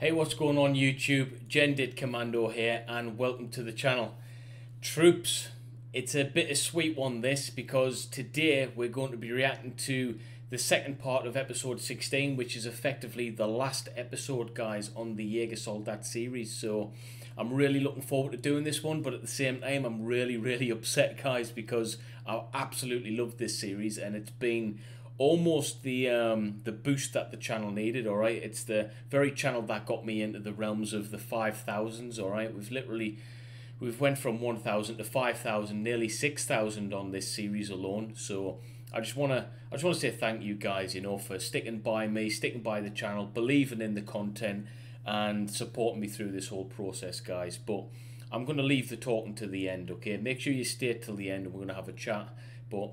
Hey, what's going on YouTube? Gen Dit Commando here and welcome to the channel. Troops, it's a bittersweet one this, because today we're going to be reacting to the second part of episode 16, which is effectively the last episode, guys, on the Jägarsoldat series. So I'm really looking forward to doing this one, but at the same time I'm really upset, guys, because I absolutely loved this series and it's been almost the boost that the channel needed, all right? It's the very channel that got me into the realms of the 5,000s, all right? We've went from 1,000 to 5,000, nearly 6,000 on this series alone. So I just wanna say thank you guys, you know, for sticking by me, sticking by the channel, believing in the content, and supporting me through this whole process, guys. But I'm gonna leave the talking to the end, okay? Make sure you stay till the end and we're gonna have a chat. But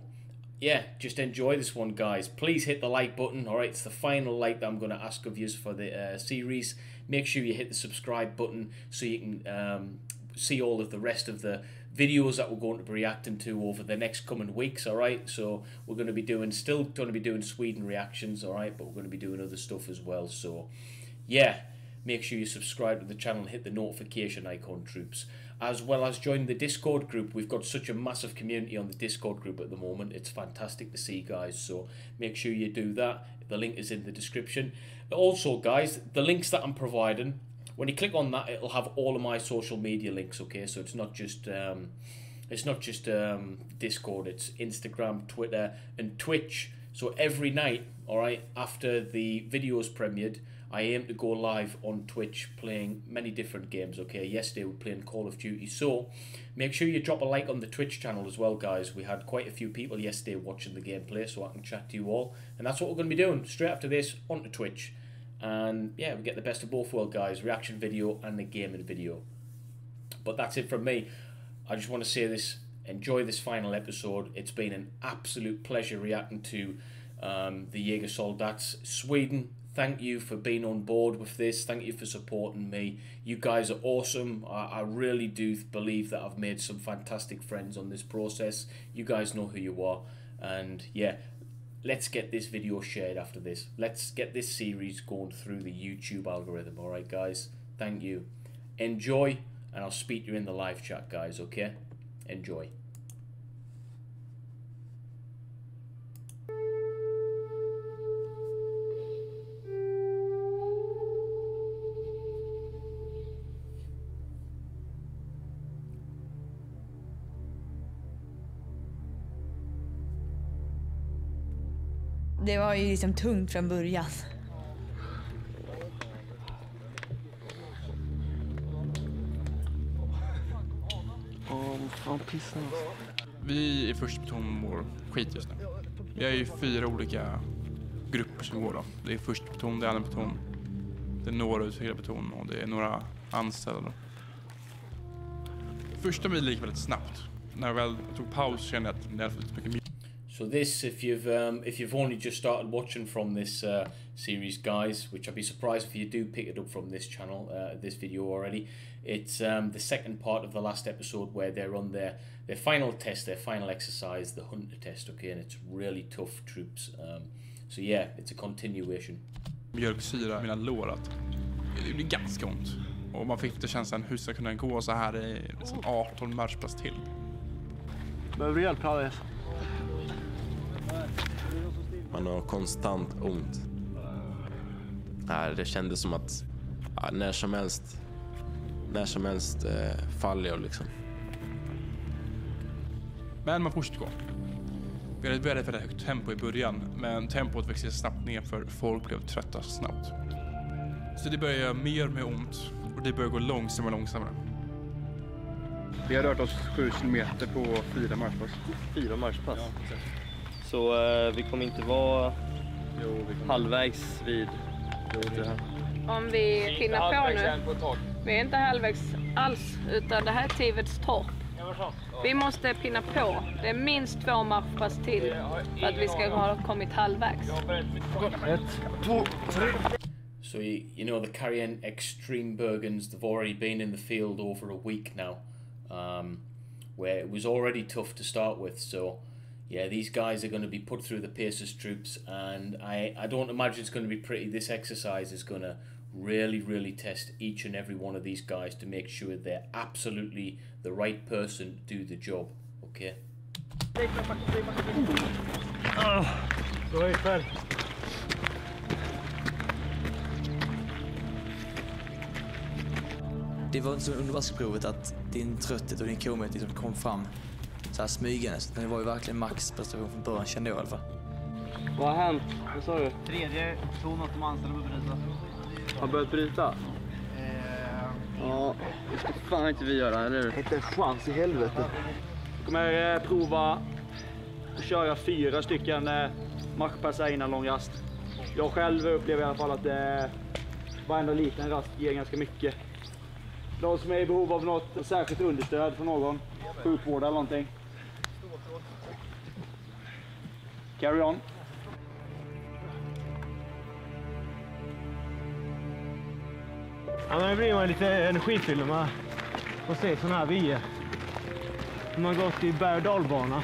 yeah, just enjoy this one, guys. Please hit the like button, all right? It's the final like that I'm going to ask of you for the series. Make sure you hit the subscribe button so you can see all of the rest of the videos that we're going to be reacting to over the next coming weeks, all right? So we're going to be doing, still going to be doing Sweden reactions, all right? But we're going to be doing other stuff as well. So yeah, make sure you subscribe to the channel and hit the notification icon, troops, as well as join the Discord group. We've got such a massive community on the Discord group at the moment. It's fantastic to see, guys, so make sure you do that. The link is in the description. Also, guys, the links that I'm providing, when you click on that, it'll have all of my social media links, okay? So it's not just Discord, it's Instagram, Twitter, and Twitch. So every night, all right, after the video's premiered, I aim to go live on Twitch playing many different games, okay? Yesterday we were playing Call of Duty, so make sure you drop a like on the Twitch channel as well, guys. We had quite a few people yesterday watching the gameplay, so I can chat to you all. And that's what we're going to be doing straight after this, onto Twitch. And yeah, we get the best of both worlds, guys. Reaction video and the gaming video. But that's it from me. I just want to say this. Enjoy this final episode. It's been an absolute pleasure reacting to the Jägarsoldat Sweden. Thank you for being on board with this. Thank you for supporting me. You guys are awesome. I really do believe that I've made some fantastic friends on this process. You guys know who you are. And yeah, let's get this video shared after this. Let's get this series going through the YouTube algorithm. All right, guys? Thank you. Enjoy, and I'll speak to you in the live chat, guys, okay? Enjoy. Det var ju liksom tungt från början. Vi är först på mår skit just nu. Vi är ju fyra olika grupper som går då. Det är först beton, det är andra beton, det är några utvecklade beton och det är några anställda då. Första bilen gick väldigt snabbt. När jag väl tog paus kände jag att det hade lite mycket mer. So this, if you've only just started watching from this series, guys, which I'd be surprised if you do pick it up from this channel, this video already, it's the second part of the last episode where they're on their final test, their final exercise, the hunter test, okay, and it's really tough, troops. So yeah, it's a continuation. Mjölksyra, mina lår, att det blir ganska ont. Och man fick det känslan, hur ska jag kunna gå så här i liksom 18 matchpass till? Behöver du hjälp, Alice? Man har konstant ont. Det kändes som att när som helst faller jag liksom. Men man fortsätter gå. Vi började för ett högt tempo i början, men tempot växte snabbt ner för folk blev trötta snabbt. Så det började mer med ont och det började gå långsammare. Vi har rört oss 7 kilometer på 4 marschpass. 4 marschpass? Ja, så vi kommer inte vara halvvägs vid det här. Om vi finner på nu, vi är inte halvvägs alls, utan det här är Tivets torp. Vi måste pinna på. Det är minst 2 marschpass till för att vi ska ha kommit halvvägs. 1, 2, 3. So you know the Karien Extreme Bergens, they've already been in the field over a week now, where it was already tough to start with. So yeah, these guys are going to be put through the paces, troops, and I don't imagine it's going to be pretty. This exercise is going to really test each and every one of these guys to make sure they're absolutely the right person to do the job, okay? Oh, sorry, sorry. Det var inte som undervattensprovet att din trötthet och din komhet liksom kom fram så här smygande. Så det var ju verkligen maxprestation från början, kände jag i alla fall. Vad har hänt? Vad sa du? Tredje, tog något om anställda börjat bryta. Har börjat bryta? Ja, det ska fan inte vi göra, eller hur? Inte en chans i helvete. Jag kommer prova att köra 4 stycken matchpassar innan lång rast. Jag själv upplever i alla fall att varenda liten rast ger ganska mycket. De som är i behov av något särskilt understöd från någon, sjukvård eller någonting. Carry on. Ja, nu blir man lite energifylld när man får se sådana här vyer. Man har gått i berg- och dalbana,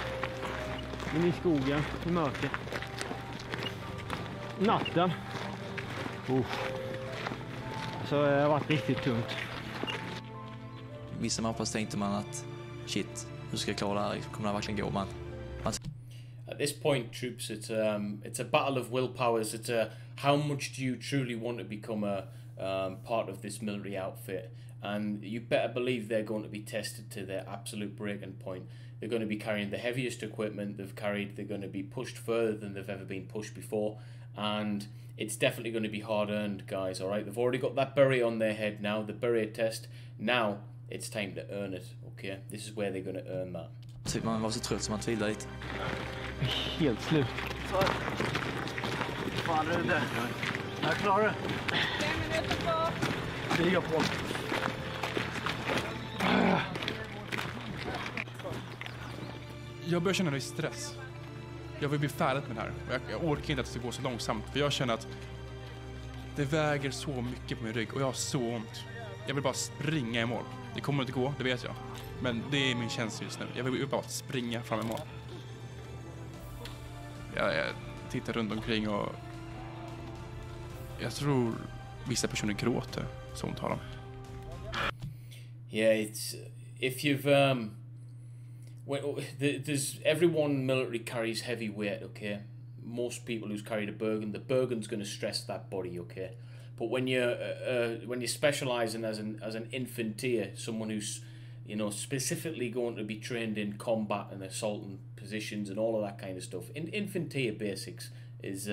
in i skogen, i mörker. Natten. Så det har varit riktigt tungt. Vissa mappar tänkte man att shit, hur ska jag klara det här? Kommer det verkligen gå? At this point, troops, it's a battle of willpowers. It's a how much do you truly want to become a part of this military outfit? And you better believe they're going to be tested to their absolute breaking point. They're going to be carrying the heaviest equipment they've carried. They're going to be pushed further than they've ever been pushed before, and it's definitely going to be hard-earned, guys. All right, they've already got that beret on their head now. The beret test now. It's time to earn it, okay? This is where they're gonna earn that. Typ man var så trött som man tvivlade lite. Helt slut. Så. Fan är det där? Jag klarar det. 5 minuter kvar. Kriga på. Jag börjar känna mig stress. Jag vill bli färdig med det här. Jag orkar inte att det går så långsamt. För jag känner att det väger så mycket på min rygg. Och jag har så ont. Jag vill bara springa i mål. Det kommer inte gå, det vet jag. Men det är min känsla just nu. Jag vill bara springa fram i mål. Jag tittar runt omkring och... jag tror vissa personer gråter, så hon talar om. Yeah, it's... if you've... well, there's... everyone military carries heavy weight, okay? Most people who's carried a burden, the burden's gonna stress that body, okay? But when you're specializing as an infanteer, someone who's, you know, specifically going to be trained in combat and assaulting positions and all of that kind of stuff, infanteer basics is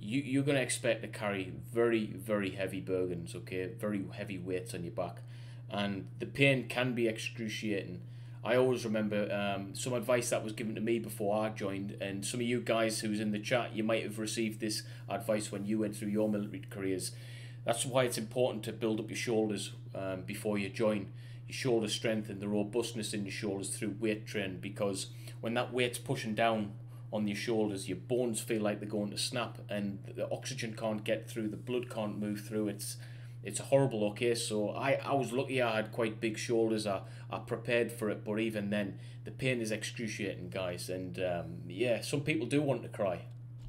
you're going to expect to carry very heavy burdens, okay, very heavy weights on your back, and the pain can be excruciating. I always remember some advice that was given to me before I joined, and some of you guys who's in the chat, you might have received this advice when you went through your military careers. That's why it's important to build up your shoulders before you join. Your shoulder strength and the robustness in your shoulders through weight training, because when that weight's pushing down on your shoulders, your bones feel like they're going to snap, and the oxygen can't get through, the blood can't move through. It's horrible, okay? So I was lucky I had quite big shoulders. I prepared for it, but even then, the pain is excruciating, guys. And yeah, some people do want to cry.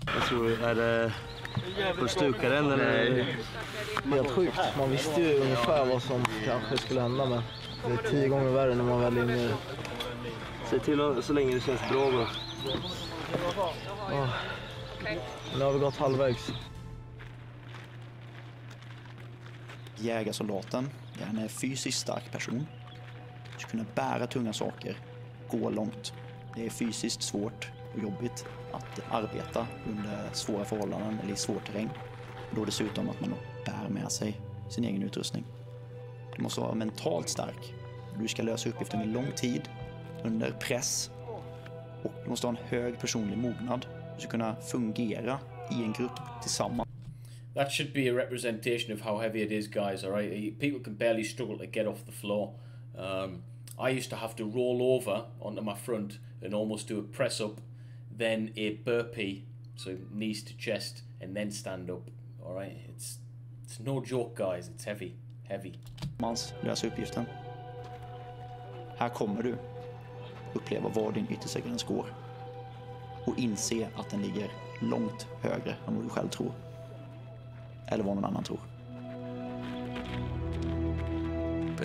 Jag tror att på stukaren eller helt sjukt. Man visste ju ungefär vad som kanske skulle hända, men det är 10 gånger värre när man väl ligger. Se till så länge det känns bra då. Nu har vi gått halvvägs. Jägarsoldaten, han är en fysiskt stark person. Ska kunna bära tunga saker, gå långt. Det är fysiskt svårt och jobbigt att arbeta under svåra förhållanden eller i svår terräng. Då dessutom att man bär med sig sin egen utrustning. Du måste vara mentalt stark. Du ska lösa uppgifter med lång tid, under press. Och du måste ha en hög personlig mognad. Du ska kunna fungera i en grupp tillsammans. That should be a representation of how heavy it is, guys, all right? People can barely struggle to get off the floor. I used to have to roll over onto my front and almost do a press-up, then a burpee, so knees to chest, and then stand up, all right? It's no joke, guys. It's heavy, heavy. Mans, lösa uppgiften. Här kommer du uppleva var din yttersta gräns går och inse att den ligger långt högre än vad du själv tror. Eller vad någon annan tror.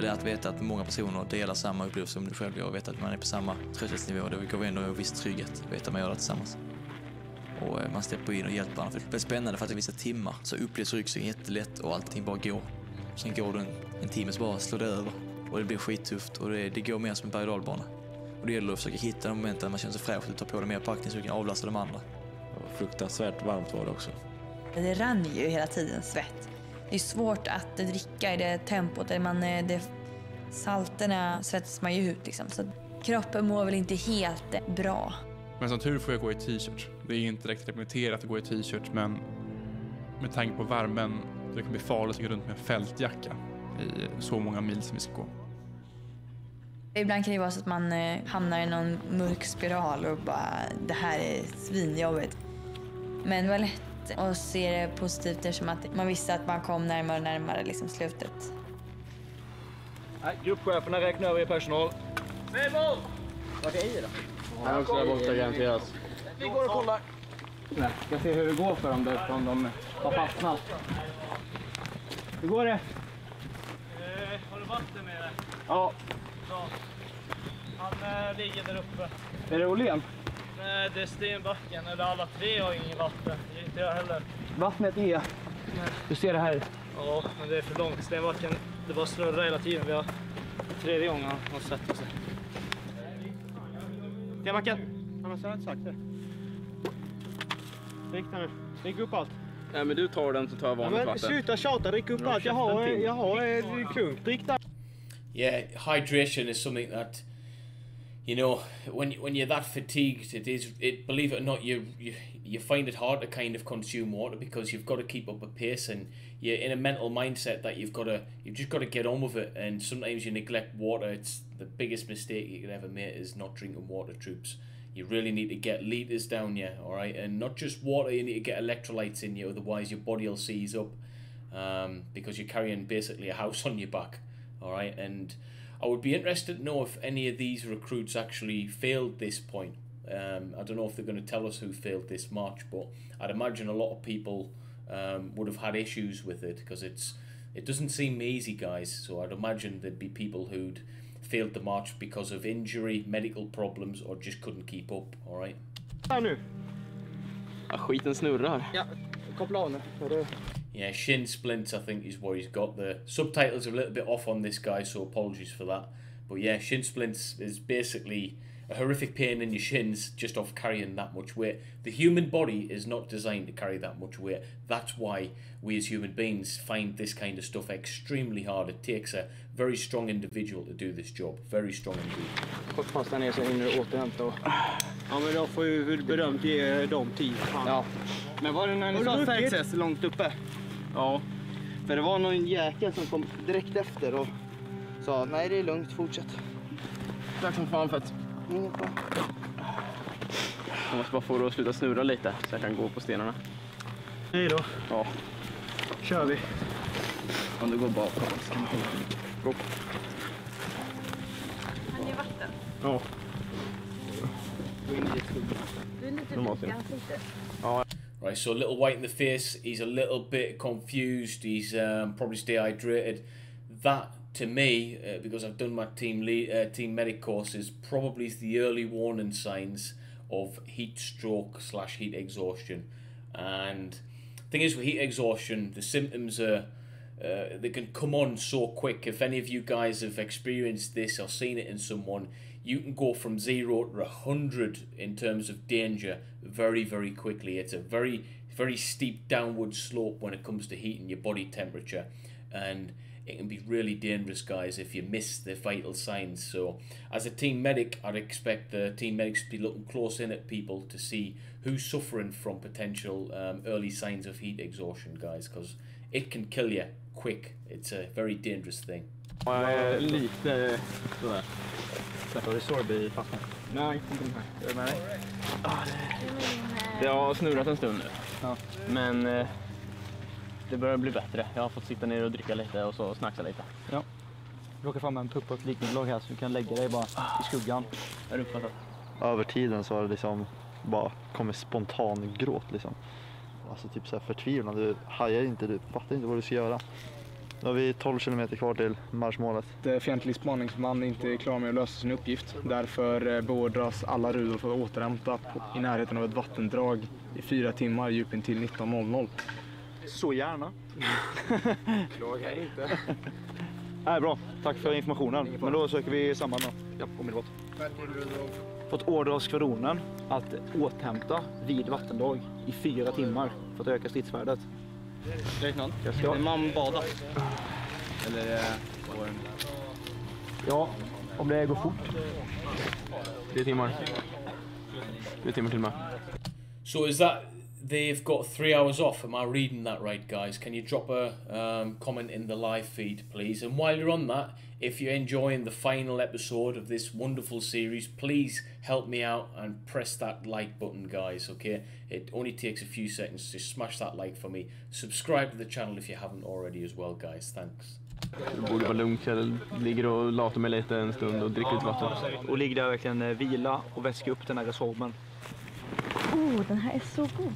är att veta att många personer delar samma upplevelse som du själv gör och vet att man är på samma tröskelnivå. Det går ändå en viss trygghet att veta att man gör det tillsammans. Och man steppar in och hjälper varandra. Det är spännande för att i vissa timmar så upplevs ryggsäcken jättelätt och allting bara går. Sen går du en timme så bara slår det över och det blir skittufft och det går mer som en berg-och-dalbana. Och det gäller att försöka hitta de momenten där man känner sig fräsch och tar på dig mer packning så du kan avlasta de andra. Och fruktansvärt varmt var det också. Det rann ju hela tiden svett. Det är svårt att dricka i det tempot där salterna svettas man ju ut liksom. Så kroppen mår väl inte helt bra. Men som tur får jag gå i t-shirt. Det är inte direkt rekommenderat att gå i t-shirt, men med tanke på värmen det kan bli farligt att gå runt med en fältjacka i så många mil som vi ska gå. Ibland kan det vara så att man hamnar i någon mörk spiral och bara, det här är svinjobbigt. Men det var lätt och se det positivt eftersom att man visste att man kom närmare och närmare liksom slutet. Gruppcheferna räknar över personal. Med mål! Vart är det då? Han är också där borta garanteras. Vi går och kollar. Jag ska se hur det går för dem där, om de har fastnat. Hur går det? Har du vatten med dig? Ja. Bra. Han ligger där uppe. Är det Olén? Nej, det är Stenbacken. Eller alla tre har ingen vatten. Inte jag heller. Vattnet är... Du ser det här. Ja, men det är för långt. Stenbacken, det bara snurrar hela tiden. Vi har tredje gången och sätter sig. Stenbacken! Annars har jag inte sagt det. Rikta nu. Ryck upp allt. Nej, men du tar den så tar jag vanligt vatten. Sluta tjata, ryck upp allt. Jag har punkt. Rikta. Yeah, hydration is something that... You know, when you're that fatigued, it believe it or not, you find it hard to kind of consume water because you've got to keep up a pace and you're in a mental mindset that you've just got to get on with it. And sometimes you neglect water. It's the biggest mistake you can ever make is not drinking water, troops. You really need to get liters down you, all right, and not just water. You need to get electrolytes in you, otherwise your body will seize up, because you're carrying basically a house on your back, all right, and. I would be interested to know if any of these recruits actually failed this point. I don't know if they're going to tell us who failed this march, but I'd imagine a lot of people would have had issues with it because it doesn't seem easy, guys. So I'd imagine there'd be people who'd failed the march because of injury, medical problems, or just couldn't keep up. All right. Nu. Skiten snurrar. Ja, koppla av nu. Yeah, shin splints I think is what he's got. The subtitles are a little bit off on this guy, so apologies for that. But yeah, shin splints is basically a horrific pain in your shins just off carrying that much weight. The human body is not designed to carry that much weight. That's why we as human beings find this kind of stuff extremely hard. It takes a very strong individual to do this job. Very strong indeed. Fast han är så inre återhämta och... Ja, men då får ju berömt ge dem 10. Ja. Men var det när ni sa fängses långt uppe? Ja, för det var någon jäkel som kom direkt efter och sa nej, det är lugnt, fortsätt. Tack som fan för att... Inget bra. Jag måste bara få det att sluta snurra lite så jag kan gå på stenarna. Nej då. Ja. Kör vi. Om du går bakåt så kan man hålla. Gå. Han ger vatten. Ja. Gå in i ditt skugga. Du är lite lycklig ansiktet. Ja. Right, so a little white in the face, he's a little bit confused, he's probably dehydrated. That, to me, because I've done my team medic courses, probably is the early warning signs of heat stroke / heat exhaustion. And the thing is with heat exhaustion, the symptoms are, they can come on so quick. If any of you guys have experienced this or seen it in someone, you can go from 0 to 100 in terms of danger very, very quickly. It's a very, very steep downward slope when it comes to heat and your body temperature. And it can be really dangerous, guys, if you miss the vital signs. So as a team medic, I'd expect the team medics to be looking close in at people to see who's suffering from potential early signs of heat exhaustion, guys, because it can kill you quick. It's a very dangerous thing. Lite sådär. Släpper du sorb i fastnat? Nej, inte med. Det har snurrat en stund nu. Ja. Men det börjar bli bättre. Jag har fått sitta ner och dricka lite och så snacksa lite. Ja. Jag råkar fram med en tupp och ett liknande här så du kan lägga dig bara i skuggan. Är uppfattat? Över tiden så har det liksom bara kommit spontan gråt liksom. Alltså typ så här förtvivlan. Du hajar inte, du fattar inte vad du ska göra. Då har vi 12 kilometer kvar till marschmålet. Fientlig spaningsman inte klarar med att lösa sin uppgift. Därför beordras alla rudor för att återhämta i närheten av ett vattendrag i 4 timmar djup in till 19.00. Så gärna. Klagar inte. Nej, bra. Tack för informationen. Men då söker vi samman då. Ja, omedelbart. Fått order av skvadronen att återhämta vid vattendrag i 4 timmar för att öka stridsvärdet. Löjtnant, kan man bada? Eller går ja, om det går fort. 3 timmar. 3 timmar till mig. So is that they've got 3 hours off? Am I reading that right, guys? Can you drop a comment in the live feed, please? And while you're on that, if you're enjoying the final episode of this wonderful series, please help me out and press that like button, guys, okay? It only takes a few seconds to smash that like for me. Subscribe to the channel if you haven't already as well, guys. Thanks. Det borde vara lugnt. Jag ligger och latar mig lite en stund och dricker lite vatten. Och ligger där verkligen vila och väska upp den här gasolmen. Oh, den här är så god.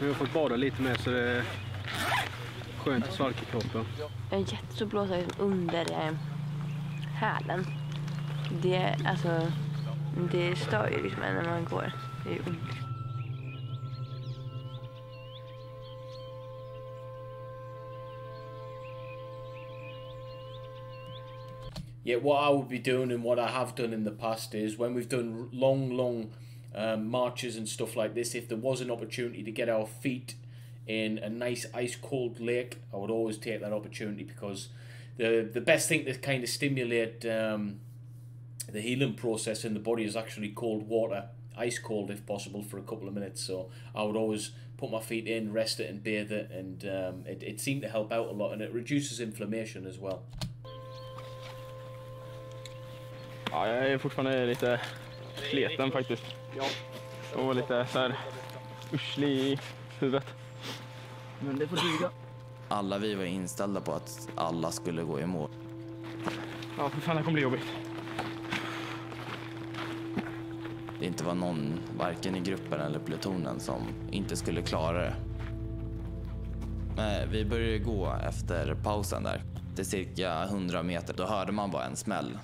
Vi har fått bada lite mer så det är skönt att svalka kroppen. Jag är jätteblåsa under hälen. Det, alltså, det stör ju liksom när man går. Det är ont. Yeah, what I would be doing and what I have done in the past is when we've done long marches and stuff like this, if there was an opportunity to get our feet in a nice ice cold lake, I would always take that opportunity, because the best thing to kind of stimulate the healing process in the body is actually cold water, ice cold if possible, for a couple of minutes. So I would always put my feet in, rest it and bathe it, and it seemed to help out a lot, and it reduces inflammation as well. Ja, jag är fortfarande lite sleten faktiskt. Och lite så här urslig i huvudet. Men det får duga. Alla vi var inställda på att alla skulle gå i mål. Ja, för fan, det kommer bli jobbigt. Det inte var någon, varken i gruppen eller plutonen, som inte skulle klara det. Men vi började gå efter pausen där. Till cirka 100 meter, då hörde man bara en smäll.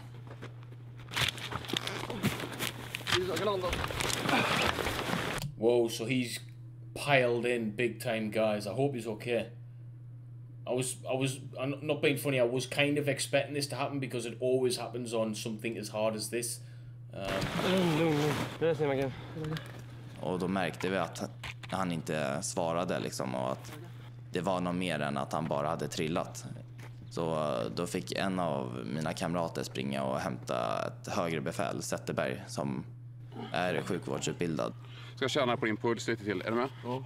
Whoa, so he's piled in big time, guys. I hope he's okay. I'm not being funny, I was kind of expecting this to happen because it always happens on something as hard as this. Och då märkte vi att han inte svarade liksom, och att det var något mer än att han bara hade trillat. Så då fick en av mina kamrater springa och hämta ett högre befäl, Zetterberg, som är sjukvårdsutbildad. Ska känna på din puls lite till, är du med? Ja.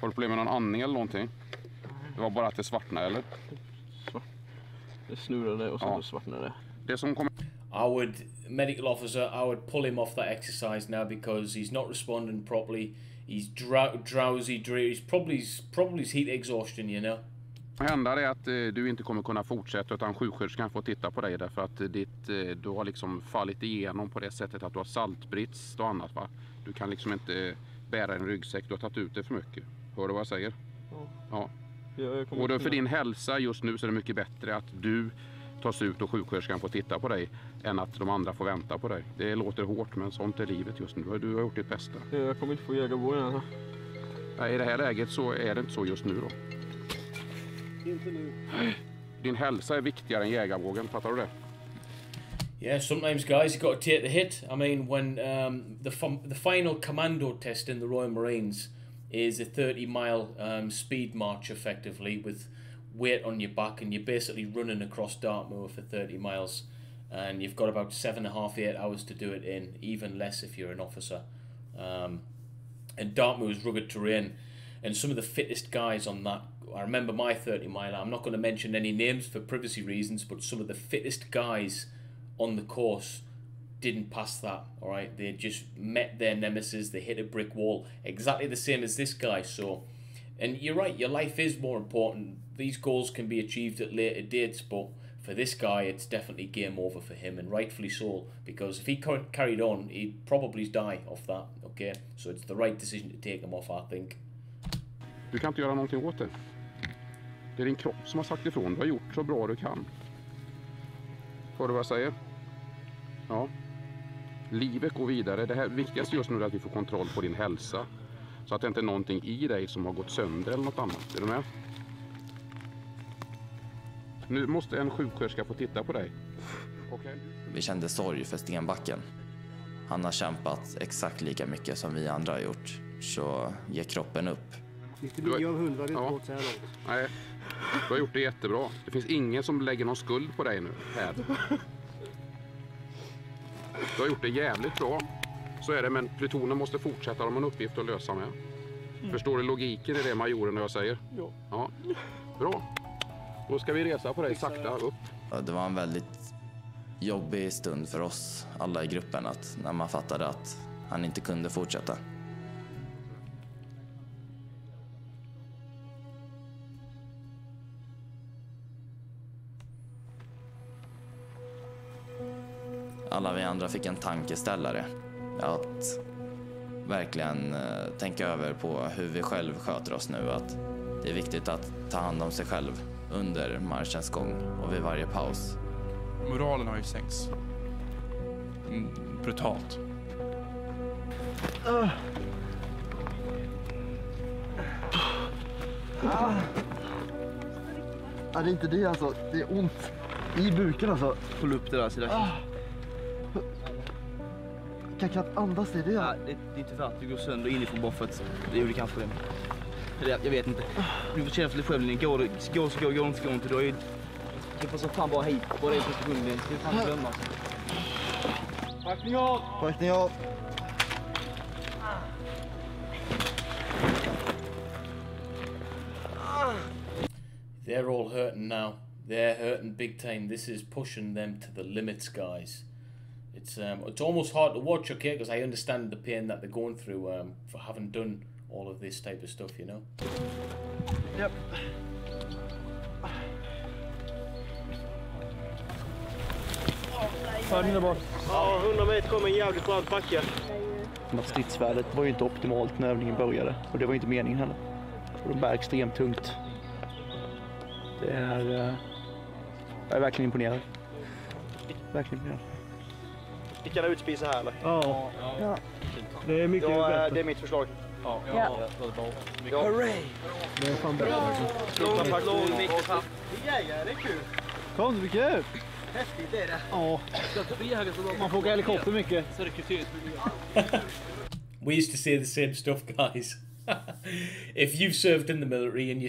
Har du problem med någon andning eller någonting? Det var bara att det svartnade, eller? Det snurrade och sen ja. Det svartnade. Det som kommer... I would, medical officer, I would pull him off that exercise now because he's not responding properly. He's drowsy, he's probably his heat exhaustion, you know. Det händer är att du inte kommer kunna fortsätta, utan sjuksköterskan får titta på dig, därför att du har liksom fallit igenom på det sättet att du har saltbrist och annat, va? Du kan liksom inte bära en ryggsäck, du har tagit ut det för mycket. Hör du vad jag säger? Ja. Ja. Och då för din hälsa just nu så är det mycket bättre att du tas ut och sjuksköterskan får titta på dig än att de andra får vänta på dig. Det låter hårt, men sånt är livet just nu. Du har gjort ditt bästa. Jag kommer inte få Jägarbåge än. Nej, i det här läget så är det inte så just nu då. Inte nu. Din hälsa är viktigare än Jägarbågen, fattar du det? Yeah, sometimes guys you got to take the hit. I mean, when the final commando test in the Royal Marines is a 30-mile speed march effectively with weight on your back, and you're basically running across Dartmoor for 30 miles and you've got about 7.5 to 8 hours to do it in, even less if you're an officer. And Dartmoor is rugged terrain, and some of the fittest guys on that, I remember my 30-miler, I'm not going to mention any names for privacy reasons, but some of the fittest guys on the course didn't pass that, all right? They just met their nemesis, they hit a brick wall, exactly the same as this guy, so... And you're right, your life is more important. These goals can be achieved at later dates, but for this guy, it's definitely game over for him, and rightfully so, because if he carried on, he'd probably die off that, okay? So it's the right decision to take him off, I think. Du kan inte göra någonting åt det. Det är din kropp som har sagt ifrån. Du har gjort så bra du kan. Hör du vad jag säger? Ja. Livet går vidare. Det här viktigaste just nu är att vi får kontroll på din hälsa. Så att det inte är någonting i dig som har gått sönder eller något annat. Är du med? Nu måste en sjuksköterska få titta på dig. Okay. Vi kände sorg för Stenbacken. Han har kämpat exakt lika mycket som vi andra har gjort. Så ger kroppen upp. 99 av 100 har gått så här långt. Nej, du har gjort det jättebra. Det finns ingen som lägger någon skuld på dig nu. Här. Du har gjort det jävligt bra. Så är det, men plutonen måste fortsätta. De har en uppgift att lösa med. Mm. Förstår du logiken i det majoren och jag säger? Ja. Ja. Bra. Då ska vi resa på dig sakta upp. Ja, det var en väldigt jobbig stund för oss alla i gruppen att, när man fattade att han inte kunde fortsätta. Alla vi andra fick en tankeställare att verkligen tänka över på hur vi själv sköter oss nu, att det är viktigt att ta hand om sig själv under marschens gång och vid varje paus. Moralen har ju sänkts. Brutalt. Det är inte det alltså, det är ont i buken alltså. Pull upp det där sidan. Jag kan knappt andas i det. Nej, det är inte för att du går sönder inifrån bara för att det gjorde kanske det. Jag vet inte. Du får känna för dig själv. Går inte, går inte. Då är ju... Det passar fan bara hit på dig i positionen. Det är fan glömma. Packning av! Packning av! They're all hurting now. They're hurting big time. This is pushing them to the limits, guys. It's almost hard to watch, okay, because I understand the pain that they're going through for having done all of this type of stuff, you know? Yep. Ja, 100 meter kom en jävligt bra backe. Stridsvärdet var ju inte optimalt när övningen började, och det var inte meningen heller. De bär extremt tungt. Jag är verkligen imponerad. Verkligen imponerad. Vi kan utspisa här eller? Ja. Ja. Det är mycket bättre. Det är mitt förslag. Ja. Ja. Ja. Hurray! Det är fan bättre. Långt, långt, mycket fast. Jägare, det är kul. Kom, det är kul. Häftigt det är det. Ja. Man får åka helikopter mycket. Så det är kultur. We used to say the same stuff, guys. If you've served in the military and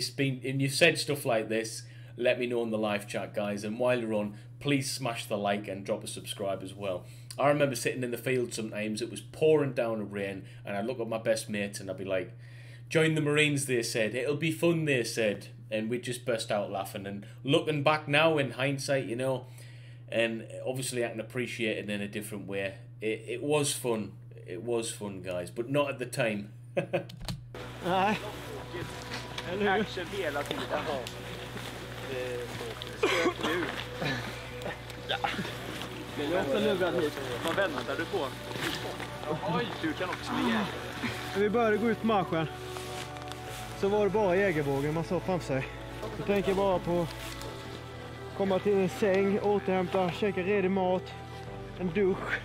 you've said stuff like this, let me know in the live chat, guys. And while you're on, please smash the like and drop a subscribe as well. I remember sitting in the field sometimes, it was pouring down a rain, and I'd look at my best mates and I'd be like, join the Marines, they said, it'll be fun, they said, and we'd just burst out laughing. And looking back now in hindsight, you know, and obviously I can appreciate it in a different way. It was fun, guys, but not at the time. Nej. Action hela tiden. Ja. Men jag har lurat hit. Vad väntar du på? Oj, du kan också bli jägare. När vi började gå ut marschen så var det bara jägarbågen man såg framför sig. Jag tänker bara på att komma till en säng, återhämta, käka redig mat, en dusch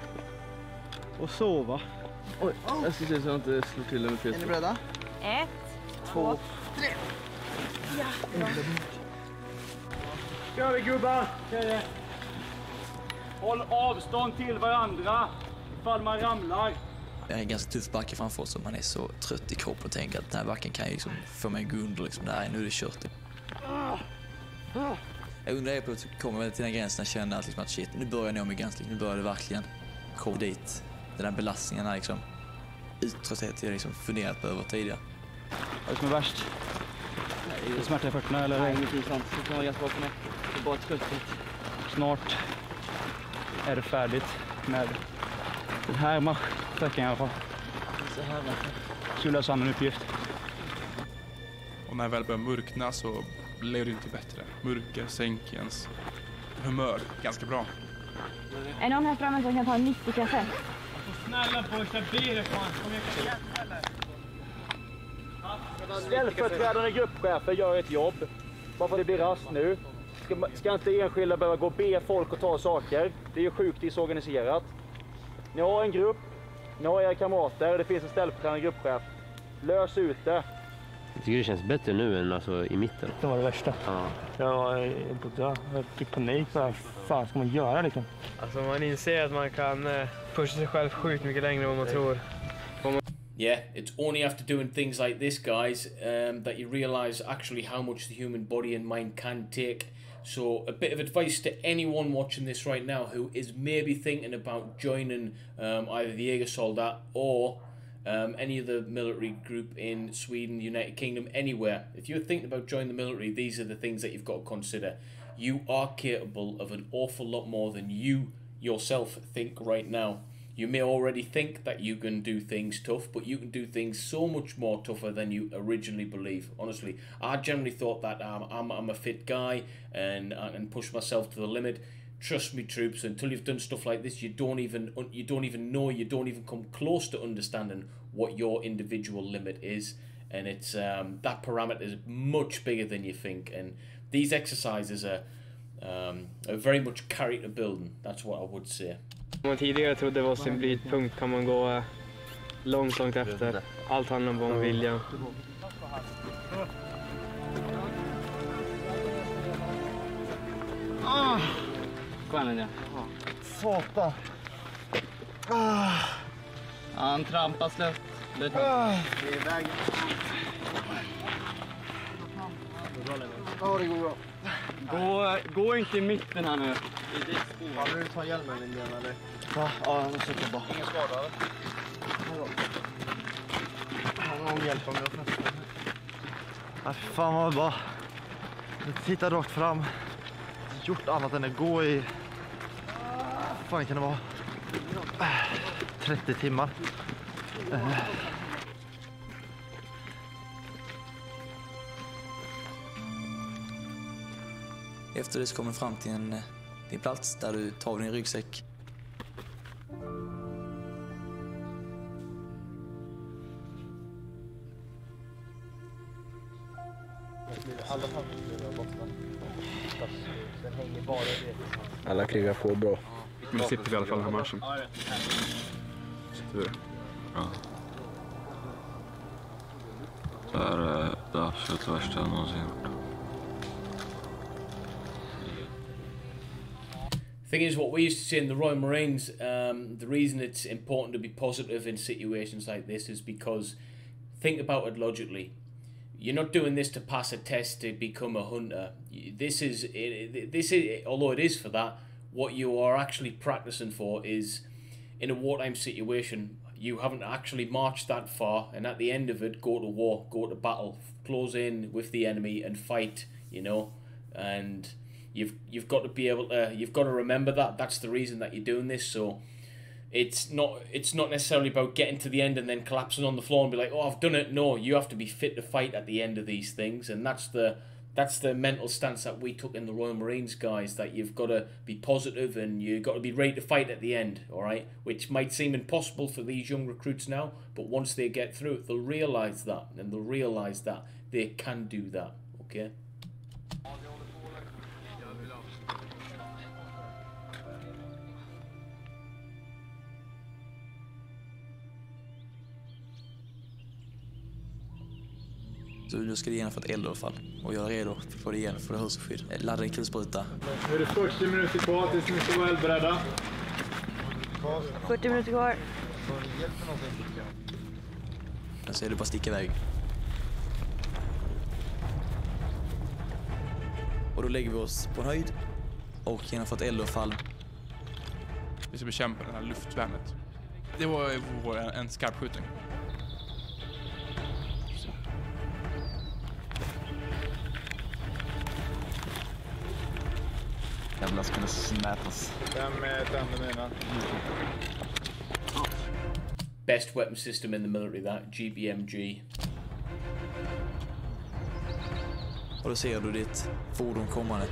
och sova. Oj, jag ska se så jag inte slår till den med fel. Är ni beredda? 1, 2, 3. Ja, bra. Kör vi gubbar! Kör det! Håll avstånd till varandra ifall man ramlar. Det är en ganska tuff backe framför oss och man är så trött i kroppen och tänker att den här backen kan ju liksom få mig gå under liksom. Nej, nu är det kört. Jag undrar på att komma till den här gränsen och känna att, liksom, att shit, nu börjar jag nå mig gränsen. Nu börjar det verkligen komma dit. Den här belastningen är liksom uttrötthet jag liksom funderat på över tidigare. Vad är det som är värst? Det smärta i fötterna eller? Nej, ingenting sånt. Det kan vara ganska bra för mig. Det är bara ett trötthet. Snart är det färdigt med den här marssträckan i alla fall. Så här kul att samla en uppgift. Och när jag väl börjar mörkna så blir det inte bättre. Mörker sänker ens humör ganska bra. Är någon här framme som kan ta en 90 kaffe? Snälla pojkar, blir det fan. Kom igen. Ställföreträdande gruppchefer gör ett jobb. Varför det blir rast nu? Ska inte enskilda behöva gå och be folk och ta saker? Det är ju sjukt disorganiserat. Ni har en grupp, ni har era kamrater och det finns en ställföreträdande gruppchef. Lös ut det. Jag tycker det känns bättre nu än alltså i mitten. Det var det värsta. Ja. Jag fick panik. Vad fan ska man göra liksom? Alltså man inser att man kan pusha sig själv sjukt mycket längre än vad man tror. Yeah, it's only after doing things like this, guys, that you realize actually how much the human body and mind can take. So a bit of advice to anyone watching this right now who is maybe thinking about joining either the Jägarsoldat or any other military group in Sweden, United Kingdom, anywhere. If you're thinking about joining the military, these are the things that you've got to consider. You are capable of an awful lot more than you yourself think right now. You may already think that you can do things tough, but you can do things so much more tougher than you originally believe. Honestly, I generally thought that I'm a fit guy and I can push myself to the limit. Trust me, troops, until you've done stuff like this, you don't even know, you don't even come close to understanding what your individual limit is. And it's that parameter is much bigger than you think. And these exercises are very much character building. That's what I would say. Om man tidigare trodde det var sin brytpunkt kan man gå långt, långt efter. Allt handlar bara om vilja. Skön är Sata. Han trampas lätt. Det är vägen. Det går bra. Gå inte i mitten här nu. Har du tagit hjälmen i den eller? Ja, jag måste ta bara. Ingen skada eller? Har någon hjälp om jag fäster? Nej, fan vad bra. Titta rakt fram. Gjort annat än att gå i... fan kan det vara? 30 timmar. Efter det så kommer fram till en plats där du tar din ryggsäck. Alla krigar på bra. Nu sitter vi i alla fall den här marschen. Sitter vi? Ja. Det här är det absolut värsta jag någonsin gjort. Thing is, what we used to say in the Royal Marines, the reason it's important to be positive in situations like this is because, think about it logically, you're not doing this to pass a test to become a hunter. This is, although it is for that, what you are actually practicing for is, in a wartime situation, you haven't actually marched that far, and at the end of it, go to war, go to battle, close in with the enemy and fight, you know, and... You've got to be able to remember that. That's the reason that you're doing this. So it's not necessarily about getting to the end and then collapsing on the floor and be like, oh, I've done it. No, you have to be fit to fight at the end of these things, and that's the mental stance that we took in the Royal Marines, guys. That you've got to be positive and you've got to be ready to fight at the end. All right, which might seem impossible for these young recruits now, but once they get through it, they'll realize that, and they'll realize that they can do that. Okay. Så nu ska det genomföra ett eldavfall och göra redo för det igen för det hälsoskydd. Ladda en kulspruta. Nu är det 40 minuter kvar tills ni ska vara eldberedda. 40 minuter kvar. Där ser du bara sticka iväg. Och då lägger vi oss på en höjd och genomför ett eldavfall. Vi ska bekämpa det här luftvärnet. Det var en skarpskjutning. Jävlar skulle smätas. Best weapon system in the military, that GBMG. Och då ser du ditt fordon kommande.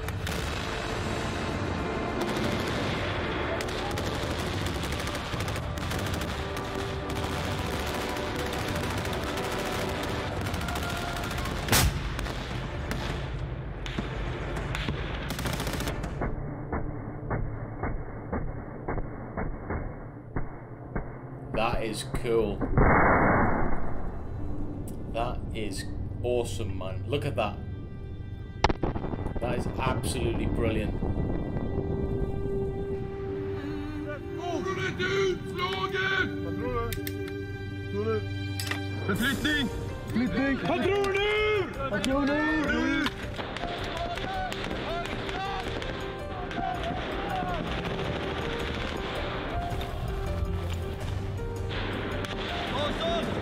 That is cool. That is awesome, man. Look at that. That is absolutely brilliant. Förflyttning! Förflyttning! Patroner ur! Patroner ur!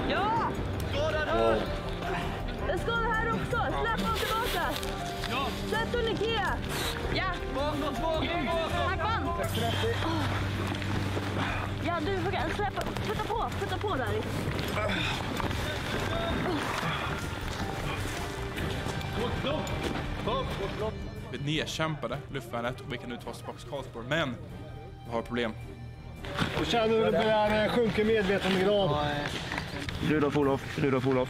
Ja! Den ska här också! Släpp dem tillbaka! Sätt och Nikea! Ja! Bakåt, bakåt! Hackan! Ja, du får gärna släppa. Flytta på där. Vi är nedkämpade luftvärnet och vi kan nu ta oss tillbaka till Karlsborg, men vi har problem. Jag känner hur det börjar sjunka medvetandegrad. Rudolf Olof.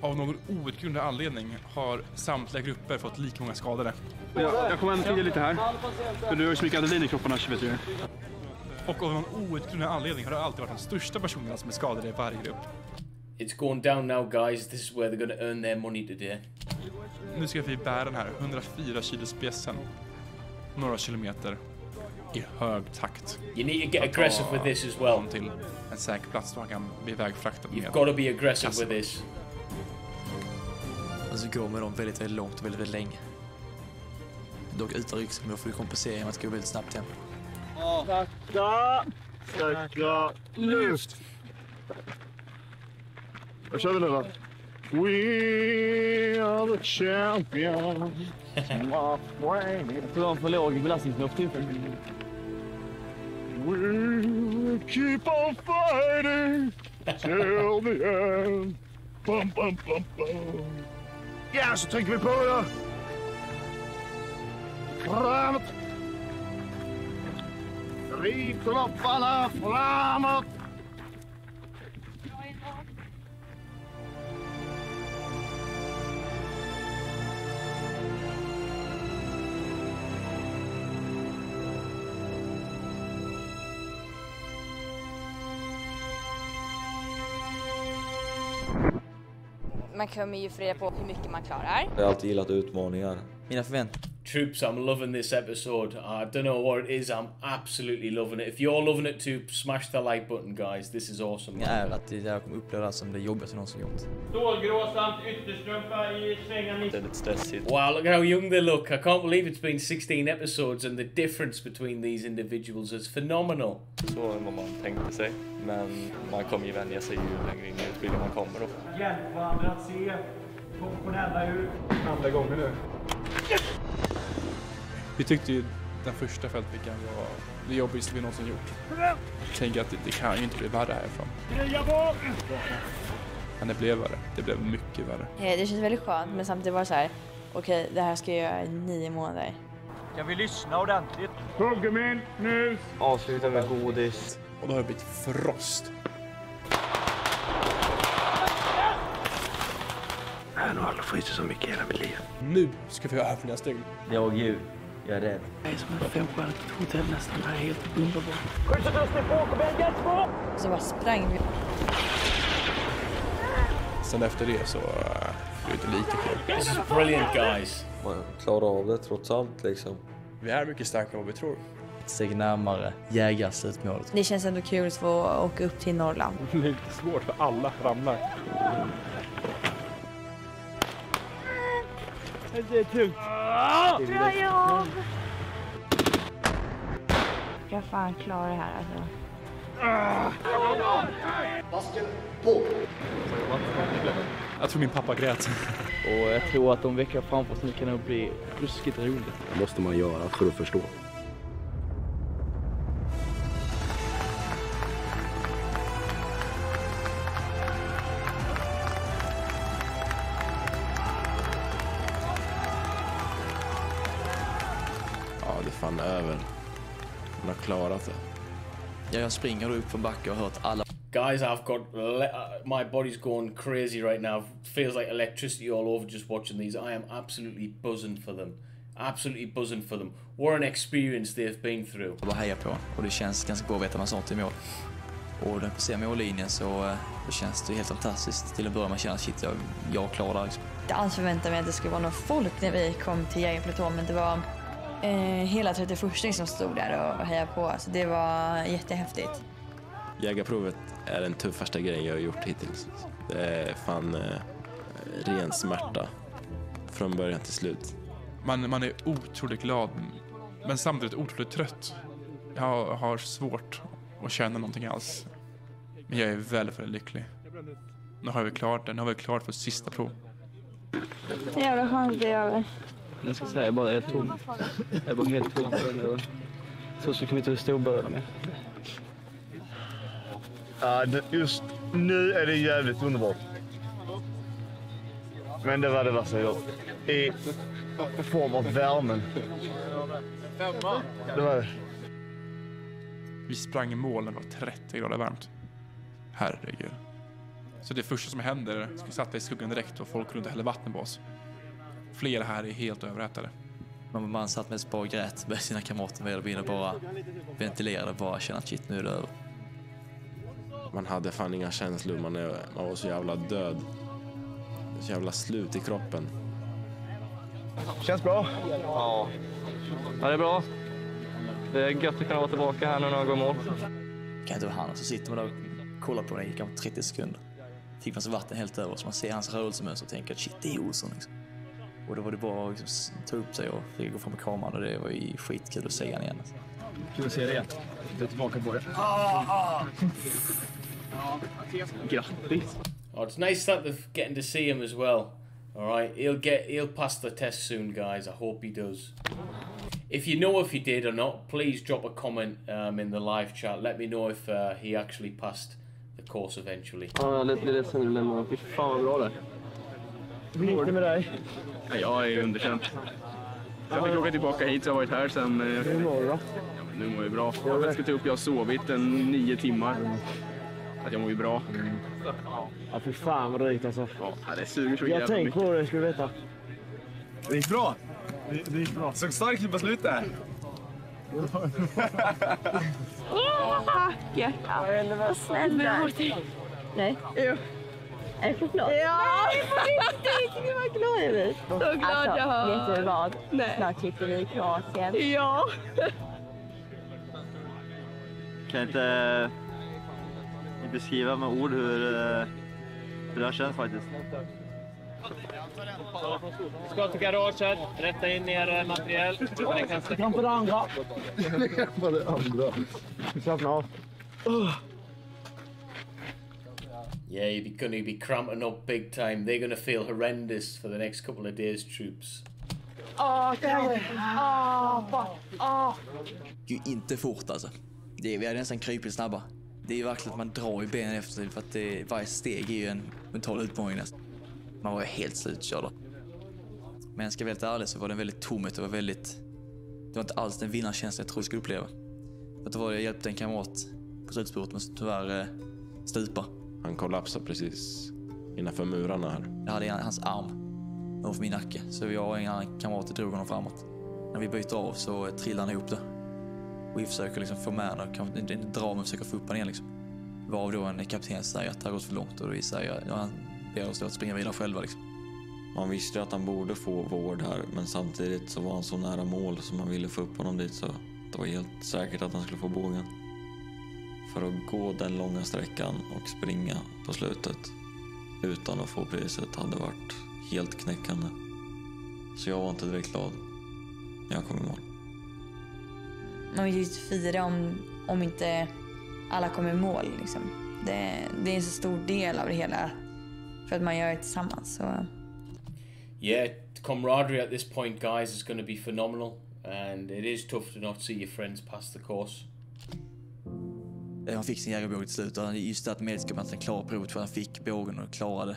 Av någon outgrundlig anledning har samtliga grupper fått lika många skadade. Jag kommer ändå till lite här, för du har så mycket adrenalin i kroppen, vet du. Och av någon outgrundlig anledning har det alltid varit de största personerna som är skadade i varje grupp. It's going down now, guys. This is where they're gonna earn their money today. Nu ska vi bära den här 104 kilos pjäsen några kilometer i hög takt. You need to get aggressive with this as well. Till en säker plats där man kan bli vägfraktad med. You've got to be aggressive with this. Alltså går med dem väldigt, väldigt långt och väldigt, väldigt länge. Dock utan ryggsäck, men får vi kompensera med att gå väldigt snabbt hem. Sakta, lyft! Jag kör vi nu, va? We are the champions. De får låg belastningsluft typ. We'll keep on fighting till the end. Bum, bum, bum, bum. Ja, så tänker vi på det. Framåt. Riv klopparna framåt. Man kommer ju freda på hur mycket man klarar. Jag har alltid gillat utmaningar. Mina förväntningar. Troops, I'm loving this episode. I don't know what it is, I'm absolutely loving it. If you're loving it too, smash the like button, guys. This is awesome. Jag är att det där kommer upplevas som det jobbigaste någonsin gjort. Stålgrå samt ytterstrumpa i svängarna. Det är lite stressigt. Wow, look how young they look. I can't believe it's been 16 episodes and the difference between these individuals is phenomenal. Så var vad man tänkte sig, men man kommer ju vänja sig ju längre in i utbildningen man kommer då. Hjälpa andra att se proportionella ut. Andra gången nu. Vi tyckte ju den första fältpicken var det jobbigaste vi någonsin gjort. Tänk att det kan ju inte bli värre härifrån. Men det blev värre. Det blev mycket värre. Det känns väldigt skönt, men samtidigt var det så här. Okej, det här ska jag göra i 9 månader. Kan vi lyssna ordentligt? Huggummin, nu! Avsluta med godis. Och då har det blivit frost. Jag har nog aldrig fryst så mycket i hela mitt liv. Nu ska vi göra flera steg. Jag djur. Jag är rädd. Jag är som en 5-stjärnigt hotell nästan. Det är helt underbart. Skjutsutrustning på, kom igen, gasspå! Så bara sprang vi. Sen efter det så är det inte lika kul. This is brilliant, guys. Man klarar av det trots allt, liksom. Vi är mycket starkare än vad vi tror. Ett steg närmare jägarslutmålet. Det känns ändå kul att få åka upp till Norrland. Det är lite svårt för alla ramlar. Det är tungt. Jag fan klarar det här alltså. Basken på. Jag tror min pappa grät. Och jag tror att de veckor framför oss nu kan det bli ruskigt roligt. Det måste man göra för att förstå. Fan över. Man har klarat det. Ja, jag springer upp från backen och hört alla. Guys, I've got my body's going crazy right now. Feels like electricity all over just watching these. I am absolutely buzzing for them. Absolutely buzzing for them. What an experience they've been through. Jag bara hejar på och det känns ganska bra att veta man sånt i mål. Och när jag passerar mållinjen så känns det helt fantastiskt. Till att börja med känner shit, jag klarar det. Liksom. Jag hade inte förväntat mig att det skulle vara någon folk när vi kom till jägarpluton, men det var hela 31 som stod där och hejade på. Så det var jättehäftigt. Jägarprovet är den tuffaste grejen jag har gjort hittills. Det är fan ren smärta från början till slut. Man är otroligt glad, men samtidigt otroligt trött. Jag har svårt att känna någonting alls. Men jag är väldigt lycklig. Nu har vi klart det. Nu har vi klart för sista prov. Jävla skönt det är över. Jag ska säga, jag bara är tom. Jag är bara helt tom. Så ska vi inte stå och börja med. Ja, just nu är det jävligt underbart. Men det var det värsta jag gjort. I form av värmen. Det var det. Vi sprang i mål när det var 30 grader varmt. Herregud. Så det första som händer är att vi satt i skuggan direkt och folk runt hällde vatten på oss. Flera här är helt överätade. Man satt med ett par grät med sina kamrater med och bara ventilerade och bara kände att shit, nu är det över. Man hade fan inga känslor, man var så jävla död. Så jävla slut i kroppen. Känns bra? Ja. Ja, det är bra. Det är gött att kunna vara tillbaka här nu när jag går mål. Kan inte vara han, så sitter man där och kollar på den i kanske 30 sekunder. Fick man så vatten helt över, så man ser hans rörelsemönster och tänker att shit, det är Olsson liksom. Och då var det bara att liksom, ta upp sig och fick gå fram med kameran, och det var ju skitkul att se han igen. Kul att se det igen. Du är tillbaka på det. Grattis. Oh, it's nice that they're getting to see him as well. All right, he'll pass the test soon, guys. I hope he does. If you know if he did or not, please drop a comment in the live chat. Let me know if he actually passed the course eventually. Ja, lite ledsen nu lämnar. Fy fan vad bra det. Hur går det med dig? Jag är underkänd. Jag fick åka tillbaka hit, så jag har varit här sen... Hur mår du då? Ja, men nu mår jag bra. Jag har väskat upp, jag har sovit en 9 timmar. Att jag mår ju bra. Ja, för fan vad drygt alltså. Ja, det suger så jävla mycket. Jag tänkte på det, skulle du veta. Det gick bra. Det gick bra. Så starkt i beslutet här. Ja, hjärta. Vad snäll där. Nej. Jo. Är du glad? Ja! Nej, på riktigt! Vi var glad i dig. Så glad alltså, jag hör. Vet du vad? Nej. Snart sitter vi i Kroatien. Ja. Kan inte beskriva med ord hur det känns faktiskt. Skott i garaget, rätta in ner material. Vi kan på det andra. Vi kan på det andra. Vi slappnar av. Yeah, you're going to be cramping up big time. They're going to feel horrendous for the next couple of days, troops. Det är ju inte fort alltså. Vi är nästan krypigt snabba. Det är ju verkligen att man drar i benen efter sig, för att varje steg är ju en mental utmaning nästan. Man var ju helt slutkörd. Men ska jag vara helt ärlig så var det väldigt tomt. Det var inte alls den vinnarkänslan jag trodde jag skulle uppleva. För då var jag hjälpte en kamrat på slutspurt, men tyvärr stupa. Han kollapsade precis innanför murarna här. Jag hade hans arm över min nacke, så jag och en annan kamrat drog honom framåt. När vi byter av så trillade han ihop det. Och vi försöker liksom få med honom, kanske inte dra men försöker få upp honom igen liksom. Varav då en kapten säger att det har gått för långt, och då säger jag att han ber oss att springa vidare själva liksom. Man visste att han borde få vård här, men samtidigt så var han så nära mål så man ville få upp honom dit, så det var helt säkert att han skulle få bågen. För att gå den långa sträckan och springa på slutet utan att få priset hade varit helt knäckande. Så jag var inte direkt glad när jag kom i mål. Man vill ju inte fira om inte alla kommer i mål. Liksom. Det är en så stor del av det hela, för att man gör det tillsammans. Så. Yeah, camaraderie at this point, guys, is going to be phenomenal. And it is tough to not see your friends pass the course. Han fick sin jägarbåge till slut, och just det att medelskamraten klarade provet för han fick bågen och klarade.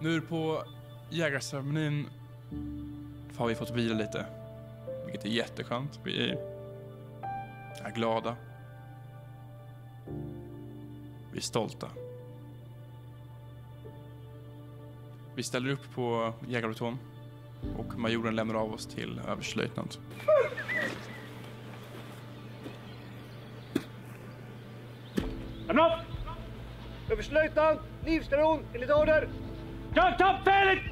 Nu på jägarceremonin har vi fått vila lite, vilket är jätteskönt. Vi är glada. Vi är stolta. Vi ställer upp på jägarpluton. och majoren lämnar av oss till överslöjtnant. Lämna upp! Överslöjtnant, livstron, enligt order! Jag tar fälligt!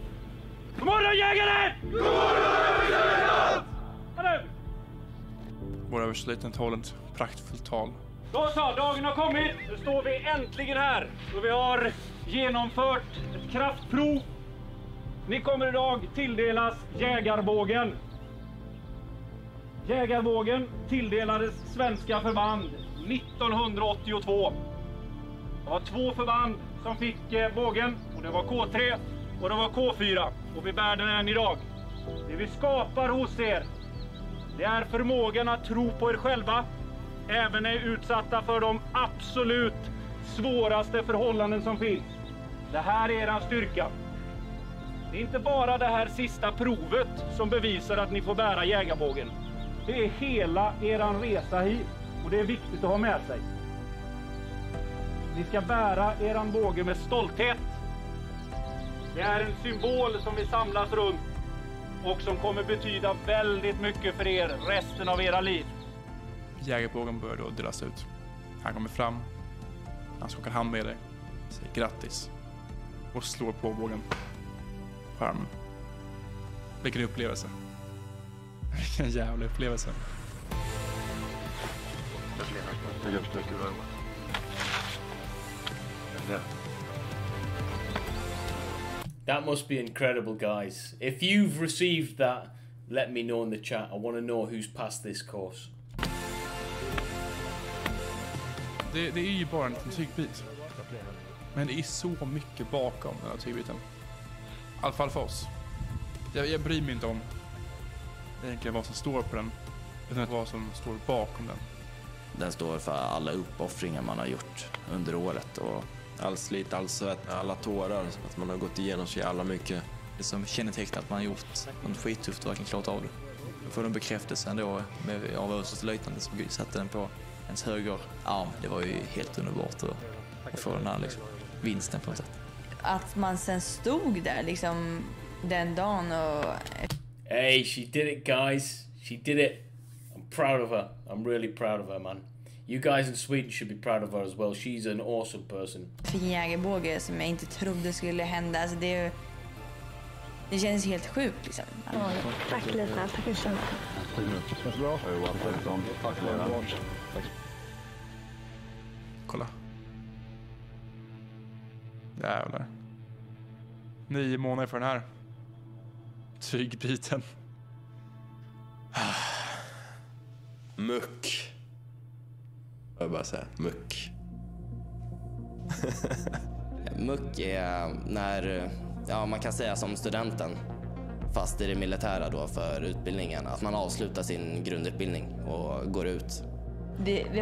God morgon, jägare! God morgon, överslöjtnant! Hallå! Vår överslöjtnant håller ett praktfullt tal. Då så, dagen har kommit. Nu står vi äntligen här. Och vi har genomfört ett kraftprov. Ni kommer idag tilldelas jägarbågen. Jägarbågen tilldelades svenska förband 1982. Det var 2 förband som fick bågen. Och det var K3 och det var K4. Och vi bär den än idag. Det vi skapar hos er, det är förmågan att tro på er själva. Även är utsatta för de absolut svåraste förhållanden som finns. Det här är er styrka. Det är inte bara det här sista provet som bevisar att ni får bära jägarbågen. Det är hela er resa hit och det är viktigt att ha med sig. Ni ska bära er båge med stolthet. Det är en symbol som vi samlas runt och som kommer betyda väldigt mycket för er resten av era liv. Jägarbågen börjar då delas ut. Han kommer fram, han skakar hand med dig, säger grattis och slår på bågen på armen. Vilken upplevelse. Vilken jävla upplevelse. That must be incredible, guys. If you've received that, let me know in the chat. I want to know who's passed this course. Det är ju bara en liten tygbit. Men det är så mycket bakom den här tygbiten. I alla fall för oss. Jag bryr mig inte om egentligen vad som står på den, utan vad som står bakom den. Den står för alla uppoffringar man har gjort under året. Och all slit, all svett, alla tårar. Att man har gått igenom så jävla mycket. Det som kännetecknar att man har gjort något skittufft och verkligen klart av det. Då får de bekräftelse ändå av överslöjtnanten som satte den på ens höger arm. Det var ju helt underbart att få den här liksom, vinsten på något sätt. Att man sen stod där liksom den dagen och... Hey, she did it, guys. She did it. I'm proud of her. I'm really proud of her, man. You guys in Sweden should be proud of her as well. She's an awesome person. En jägarbåge som jag inte trodde skulle hända. Alltså, det känns helt sjukt liksom. Ja, tack Lina, tack Lina. Kolla. Jävlar. 9 månader för den här tygbiten. Muck. Jag bara säga, muck. Muck är när... Ja, man kan säga som studenten, fast i det militära då för utbildningen. Att man avslutar sin grundutbildning och går ut. Vi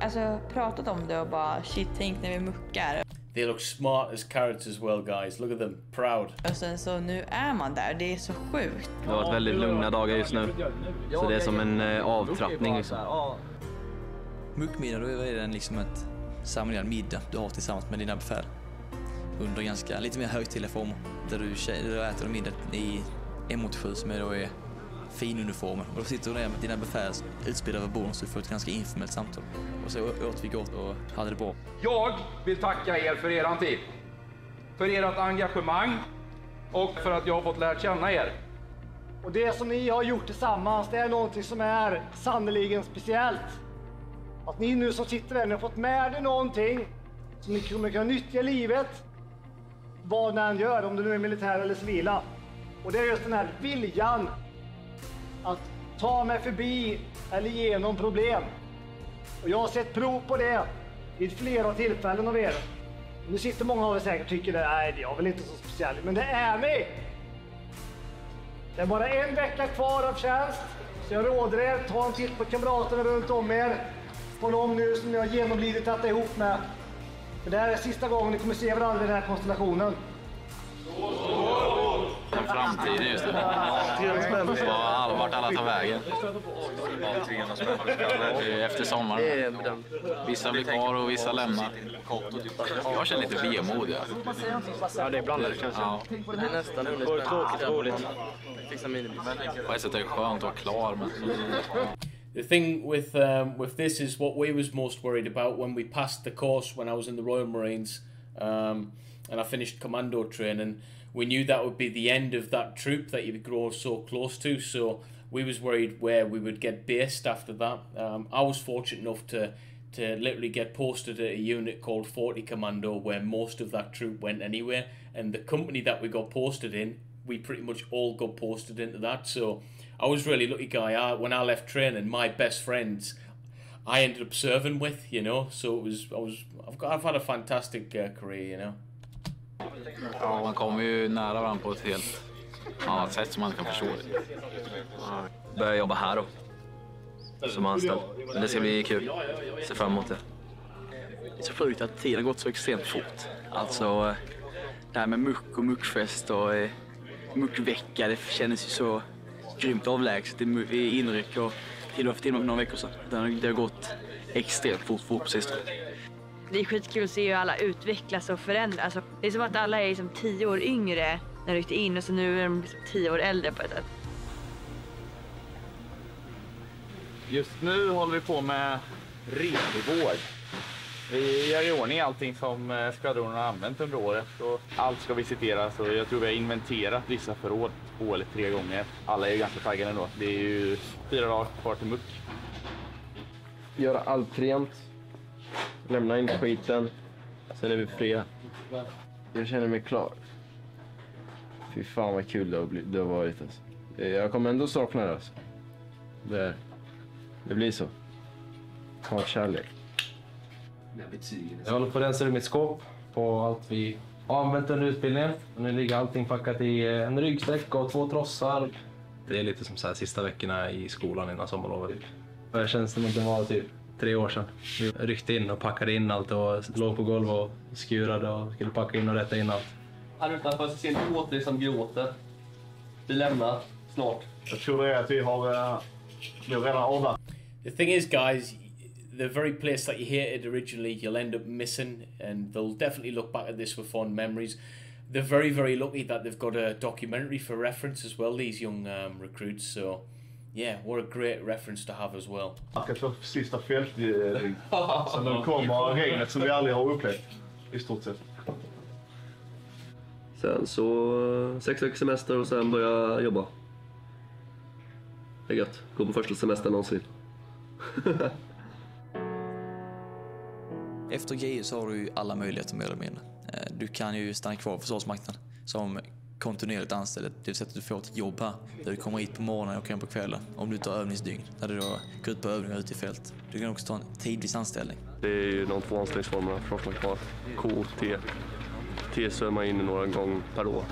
har ju pratat om det och bara shit, tänk när vi muckar. They look smart as carrots as well, guys. Look at them, proud. Och sen så nu är man där, det är så sjukt. Det har varit väldigt lugna dagar just nu. Så det är som en avtrappning liksom. Muckmiddag, då är den liksom ett samlad middag du har tillsammans med dina befäl. Under ganska lite mer högtidliga former där du äter middag i M87 som då är fin uniformen. Och då sitter du där med dina befäl utspelade över borden så du får ett ganska informellt samtal. Och så åt vi gott och hade det bra. Jag vill tacka er för eran tid, för ert engagemang och för att jag har fått lära känna er. Och det som ni har gjort tillsammans, det är någonting som är sannoliken speciellt. Att ni nu som sitter där, ni har fått med er någonting som ni kommer kunna nyttja livet. Vad man gör, om det nu är militär eller civila. Och det är just den här viljan att ta mig förbi eller genom problem. Och jag har sett prov på det vid flera tillfällen av er. Nu sitter många av er säkert och tycker att nej, det är väl inte så speciellt. Men det är ni! Det är bara en vecka kvar av tjänst. Så jag råder er, ta en titt på kamraterna runt om er. På dem nu som ni har genomlidit detta ihop med. Det här är sista gången ni kommer se varandra i den här konstellationen. en framtid just nu. Vart alla tar vägen. Efter sommaren. Vissa blir kvar och vissa lämnar. Jag känner lite vemod. Ja, det är blandat kanske. Ja. Det är nästan underspännande. Tråkigt roligt. På ett sätt är det skönt att vara klar. The thing with this is what we was most worried about when we passed the course when I was in the Royal Marines and I finished commando training. We knew that would be the end of that troop that you'd grow so close to, so we was worried where we would get based after that. I was fortunate enough to literally get posted at a unit called 40 Commando where most of that troop went anywhere, and the company that we got posted in, we pretty much all got posted into that, so I was really lucky guy. When I left training, my best friends I ended up serving with, you know. So it was, I've had a fantastic career, you know. Ja, man kommer ju nära varandra på ett helt annat sätt som man kan förstå det. Jag börjar jobba här då, som anställd. Det ska bli kul. Se fram emot det. Det är så sjukt att tiden har gått så extremt fort. Alltså, det här med muck och muckfest och muckvecka, det kändes ju så grymt avlägset i inryck och till och med några veckor sedan. Det har gått extremt fort på sistone. Det är skitkul att se hur alla utvecklas och förändras. Det är som att alla är liksom 10 år yngre när de ryckte in och så nu är de 10 år äldre på ett sätt. Just nu håller vi på med revivård. Vi gör i ordning allting som skvadronen har använt under året. Så allt ska visiteras och jag tror vi har inventerat vissa förråd 2 eller 3 gånger. Alla är ganska taggade ändå. Det är ju 4 dagar kvar till muck. Göra allt rent. Lämna in skiten. Sen är vi fria. Jag känner mig klar. Fy fan vad kul det har varit. Alltså. Jag kommer ändå sakna det. Alltså. Det blir så. Ha kärlek. Jag håller på att rensa ur mitt skåp på allt vi har använt under utbildningen. Nu ligger allting packat i en ryggsäck och 2 trossar. Det är lite som så här sista veckorna i skolan innan sommarlovet. Det känns som att det var typ 3 år sedan. Vi ryckte in och packade in allt och låg på golvet och skurade och skulle packa in och rätta in allt. Här utanför så ser ni åter som gråter. Vi lämnar snart. Jag tror att vi har redan avlat. The thing is guys, the very place that you hated originally, you'll end up missing, and they'll definitely look back at this with fond memories. They're very, very lucky that they've got a documentary for reference as well, these young recruits, so yeah, what a great reference to have as well. Jag tror sista fältning som de kommer, regnet som vi aldrig har upplevt, i stort sett. Sen så 6 veckors semester och sen börjar jobba. Det är gött, går på första semestern någonsin. Efter GI så har du alla möjligheter med eller mindre. Du kan ju stanna kvar på Försvarsmakten som kontinuerligt anställd. Det vill säga att du får ett jobb här där du kommer hit på morgonen och kan på kvällen. Om du tar övningsdygn där du då går ut på övningar ute i fält. Du kan också ta en tidvis anställning. Det är ju de 2 anställningsformerna Försvarsmakten har. K3. T så är man inne några gånger per år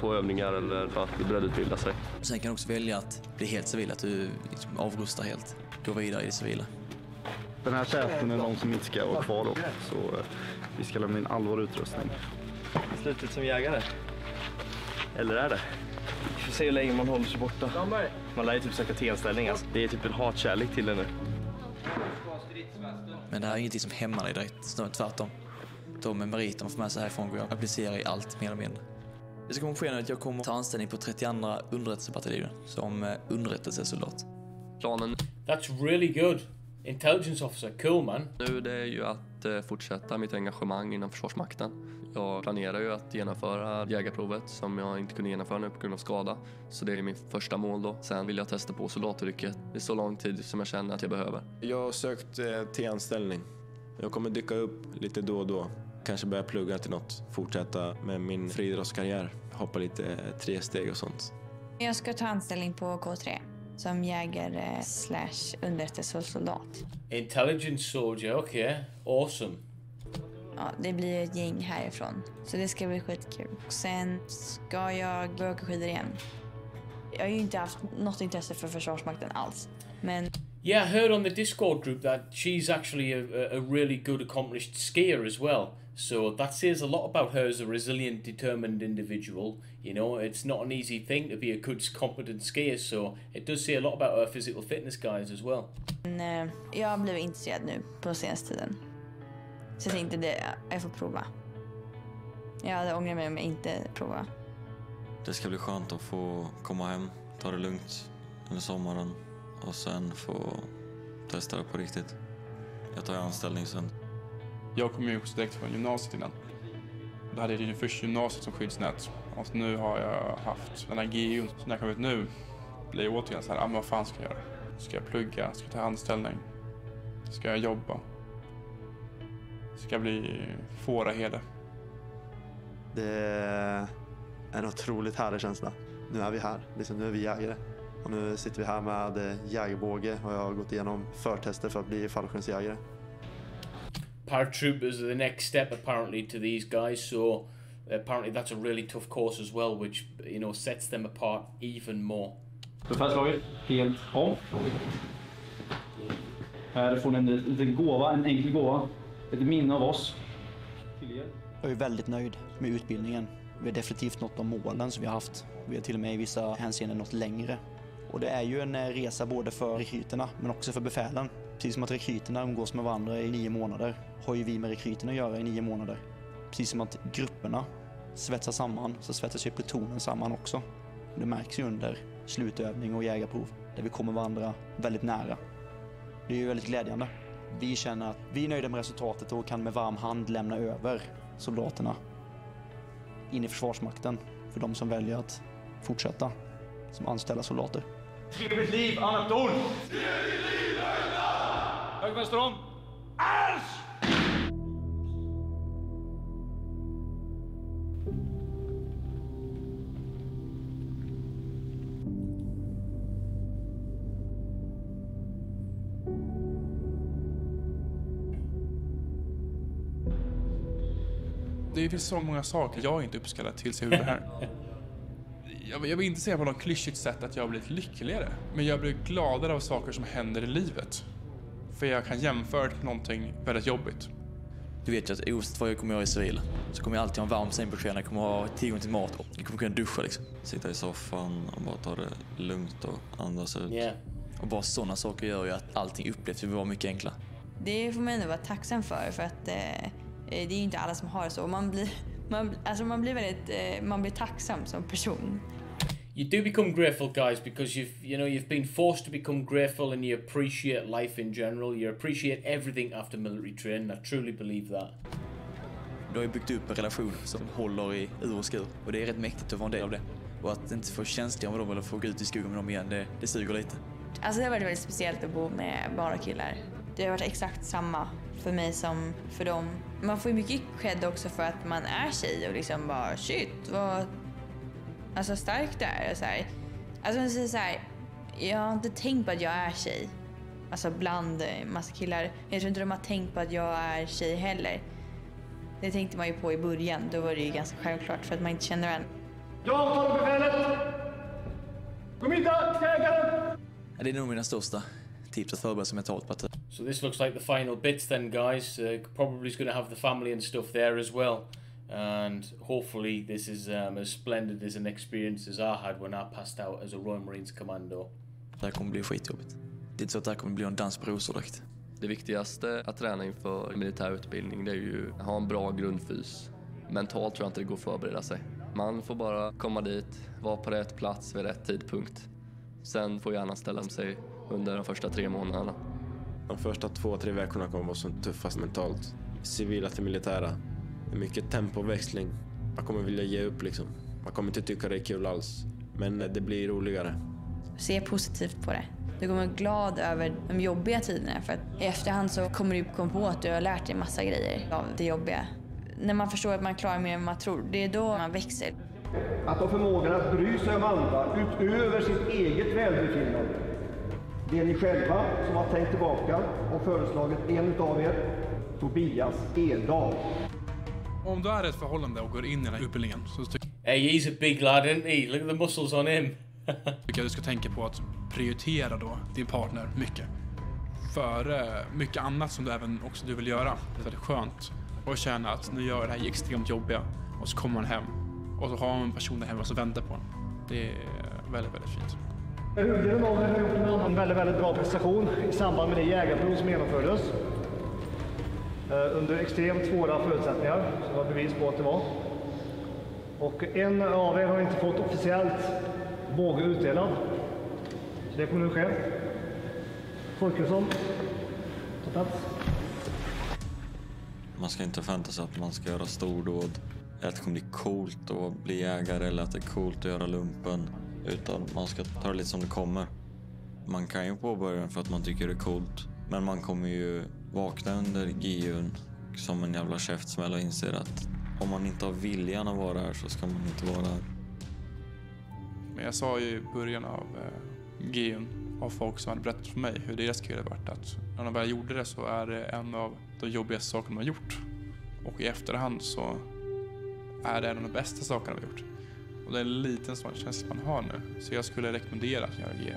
på övningar eller för att breddutbilda sig. Sen kan du också välja att bli helt civil, att du liksom avrustar helt. Gå vidare i det civila. Den här tjänsten är någon som inte ska vara kvar då, så vi ska lämna in all vår utrustning. Slutet som jägare. Eller är det? Vi får se hur länge man håller sig borta. Man lär ju typ söka tillställning, alltså. Det är typ en hatkärlek till det nu. Men det här är ingenting som hämmar dig direkt, snarare tvärtom. De meriter man får med sig härifrån går jag att applicera i allt mer eller mindre. Det ska komma ske att jag kommer ta anställning på 32 underrättelsebataillon som underrättelsesoldat. Planen. That's really good. Intelligence officer, cool man. Nu det är ju att fortsätta mitt engagemang inom Försvarsmakten. Jag planerar ju att genomföra jägarprovet som jag inte kunde genomföra nu på grund av skada. Så det är min första mål då. Sen vill jag testa på soldatyrket i så lång tid som jag känner att jag behöver. Jag har sökt till anställning. Jag kommer dyka upp lite då och då. Kanske börja plugga till något. Fortsätta med min friidrottskarriär. Hoppa lite 3 steg och sånt. Jag ska ta anställning på K3. Som jägare / underrättelsesoldat. Intelligence soldier, okej. Awesome. Ja, det blir ett gäng härifrån. Så det ska bli skitkul. Och sen ska jag åka skidor igen. Jag har ju inte haft något intresse för Försvarsmakten alls. Men Yeah, I heard on the Discord group that she's actually a really good, accomplished skier as well. So that says a lot about her as a resilient, determined individual. You know, it's not an easy thing to be a good, competent skier, so it does say a lot about her physical fitness guys as well. Jag blev intresserad nu på senaste tiden. Så jag tänkte det, jag får prova. Jag hade ångrat mig om jag inte prova. Det ska bli skönt att få komma hem, ta det lugnt under sommaren och sen få testa det på riktigt. Jag tar anställning sen. Jag kom ju direkt från gymnasiet innan. Då hade jag ju först gymnasiet som skyddsnät. Och nu har jag haft den här GEO. Så när jag kom ut nu blir jag återigen så här, vad fan ska jag göra? Ska jag plugga? Ska jag ta anställning? Ska jag jobba? Ska jag bli fåraherde? Det är en otroligt härlig känsla. Nu är vi här, liksom, nu är vi jägare. Och nu sitter vi här med Jägarbåge och jag har gått igenom förtester för att bli fallskärmsjägare. Paratroopers are the next step apparently to these guys, so apparently that's a really tough course as well, which, you know, sets them apart even more. Befälslaget helt om. Här får ni en liten gåva, en enkel gåva, ett minne av oss. Jag är väldigt nöjd med utbildningen. Vi har definitivt nått de målen som vi har haft. Vi har till och med i vissa hänseenden nått längre. Och det är ju en resa både för rekryterna men också för befälen. Precis som att rekryterna umgås med varandra i 9 månader har ju vi med rekryterna att göra i 9 månader. Precis som att grupperna svetsar samman så svetsas ju plutonen samman också. Det märks ju under slutövning och jägarprov där vi kommer varandra väldigt nära. Det är ju väldigt glädjande. Vi känner att vi är nöjda med resultatet och kan med varm hand lämna över soldaterna in i Försvarsmakten för de som väljer att fortsätta som anställda soldater. Trevligt liv, annat ord! Trevligt liv, Röjland! Högmäster om! Ärs! Det finns så många saker jag inte uppskattar till sig över det här. Jag vill inte säga på något klyschigt sätt att jag har blivit lyckligare. Men jag blir gladare av saker som händer i livet. För jag kan jämföra det med någonting väldigt jobbigt. Du vet ju att oavsett vad jag kommer göra i civil så kommer jag alltid ha en varm säng på kvällen. Jag kommer ha tillgång till mat och jag kommer kunna duscha liksom. Sitta i soffan och bara ta det lugnt och andas ut. Yeah. Och bara sådana saker gör ju att allting upplevs vara mycket enklare. Det får man ändå vara tacksam för att det är ju inte alla som har det så. Man blir tacksam som person. You do become grateful, guys, because you've been forced to become grateful and you appreciate life in general. You appreciate everything after military training. I truly believe that. Du har ju byggt upp en relation som håller i ur och skur. Och det är rätt mäktigt att vara en del av det. Och att inte få känsliga med dem eller få gå ut i skogen med dem igen, det suger lite. Alltså det har varit väldigt speciellt att bo med bara killar. Det har varit exakt samma för mig som för dem. Man får ju mycket cred också för att man är tjej och liksom bara shit, vad alltså starkt det är. Så här. Alltså man säger så här, jag har inte tänkt på att jag är tjej. Alltså bland massa killar. Jag tror inte de har tänkt på att jag är tjej heller. Det tänkte man ju på i början, då var det ju ganska självklart för att man inte känner varandra. Jag tar befälet! Kom hit, jägaren! Det är nog mina största tips att förbereda sig mentalt på att... So this looks like the final bits then, guys. Probably is going to have the family and stuff there as well. And hopefully this is as splendid as an experience as I had when I passed out as a Royal Marines Commando. Det här kommer bli skitjobbigt. Det är inte så att det här kommer bli en dans på rosor direkt. Det viktigaste att träna inför militär utbildning, det är ju att ha en bra grundfys. Mentalt tror jag inte det går att förbereda sig. Man får bara komma dit, vara på rätt plats vid rätt tidpunkt. Sen får gärna ställa sig under de första 3 månaderna. De första 2-3 veckorna kommer vara som tuffast mentalt. Civila till militära. Det är mycket tempoväxling. Man kommer vilja ge upp liksom. Man kommer inte tycka det är kul alls. Men det blir roligare. Se positivt på det. Du kommer vara glad över de jobbiga tiderna. För att i efterhand så kommer du komma på att du har lärt dig massa grejer av det jobbiga. När man förstår att man klarar mer än man tror. Det är då man växer. Att ha förmågan att bry sig om andra utöver sitt eget välbefinnande. Det är ni själva som har tänkt tillbaka och föreslagit en av er, Tobias Eldahl. Om du är ett förhållande och går in i den här utbildningen så tycker jag... Hey, he's a big lad, isn't he? Look at the muscles on him. Tycker jag du ska tänka på att prioritera då din partner mycket. före mycket annat som du även också du vill göra. Så det är skönt att känna att nu gör jag det här extremt jobbiga och så kommer man hem. Och så har man en person där hemma som väntar på en. Det är väldigt, väldigt fint. Udden har gjort en annan väldigt, väldigt bra prestation i samband med det jägarprov som genomfördes. Under extremt svåra förutsättningar som var bevis på att det var. Och en av er har inte fått officiellt båge utdelad. Så det kommer nu ske. Folkesson, ta plats. Man ska inte förvänta sig att man ska göra stordåd. Att det kommer bli coolt att bli jägare eller att det är coolt att göra lumpen. Utan man ska ta det lite som det kommer. Man kan ju påbörja den för att man tycker det är coolt. Men man kommer ju vakna under GUn som en jävla käftsmäll och inser att om man inte har viljan att vara här så ska man inte vara här. Men jag sa ju i början av GUn av folk som hade berättat för mig hur deras kul hade varit. Att när de väl gjorde det så är det en av de jobbigaste sakerna man har gjort. Och i efterhand så är det en av de bästa sakerna vi har gjort. Och det är en liten sån känsla man har nu. Så jag skulle rekommendera att göra GU.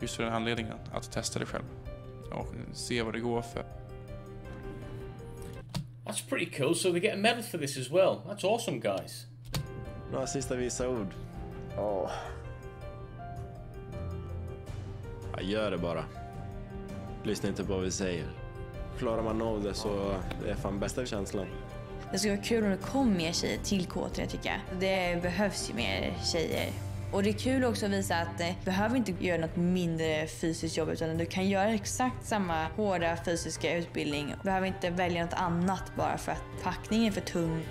Just för den anledningen, att testa det själv. Och se vad det går för. That's pretty cool, so they get a medal for this as well. That's awesome, guys. Några sista visa ord. Ja. Jag gör det bara. Lyssna inte på vad vi säger. Klarar man av det så det är fan bästa känslan. Det skulle vara kul om det kom mer tjejer till K3, tycker jag. Det behövs ju mer tjejer. Och det är kul också att visa att du behöver inte göra något mindre fysiskt jobb utan du kan göra exakt samma hårda fysiska utbildning. Du behöver inte välja något annat bara för att packningen är för tung.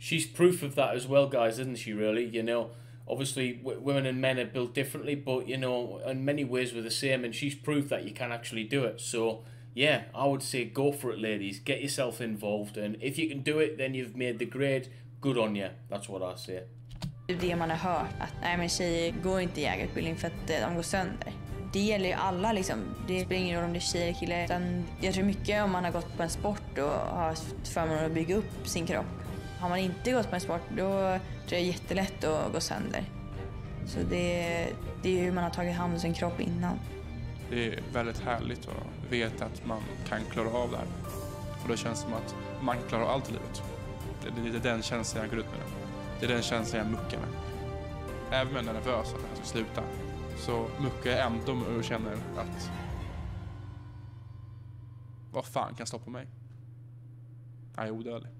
She's proof of that as well, guys, isn't she, really? You know, obviously women and men are built differently, but, you know, in many ways we're the same and she's proof that you can actually do it. So, yeah, I would say go for it, ladies. Get yourself involved and if you can do it, then you've made the grade. Good on you. That's what I say. Det man har hört, att nej, men tjejer går inte i jägarutbildning för att de går sönder. Det gäller ju alla liksom. Det spelar ingen roll om det är tjejer eller killar. Utan jag tror mycket om man har gått på en sport och har förmånen att bygga upp sin kropp. Har man inte gått på en sport, då tror jag är jättelätt att gå sönder. Så det är hur man har tagit hand om sin kropp innan. Det är väldigt härligt att veta att man kan klara av det här. Och då känns det som att man klarar allt i livet. Det är lite den känslan jag går ut med det. Det är den känslan jag muckar med. Även om jag är nervös att det här ska sluta så muckar jag ändå och känner att vad fan kan stoppa mig? Jag är odödlig.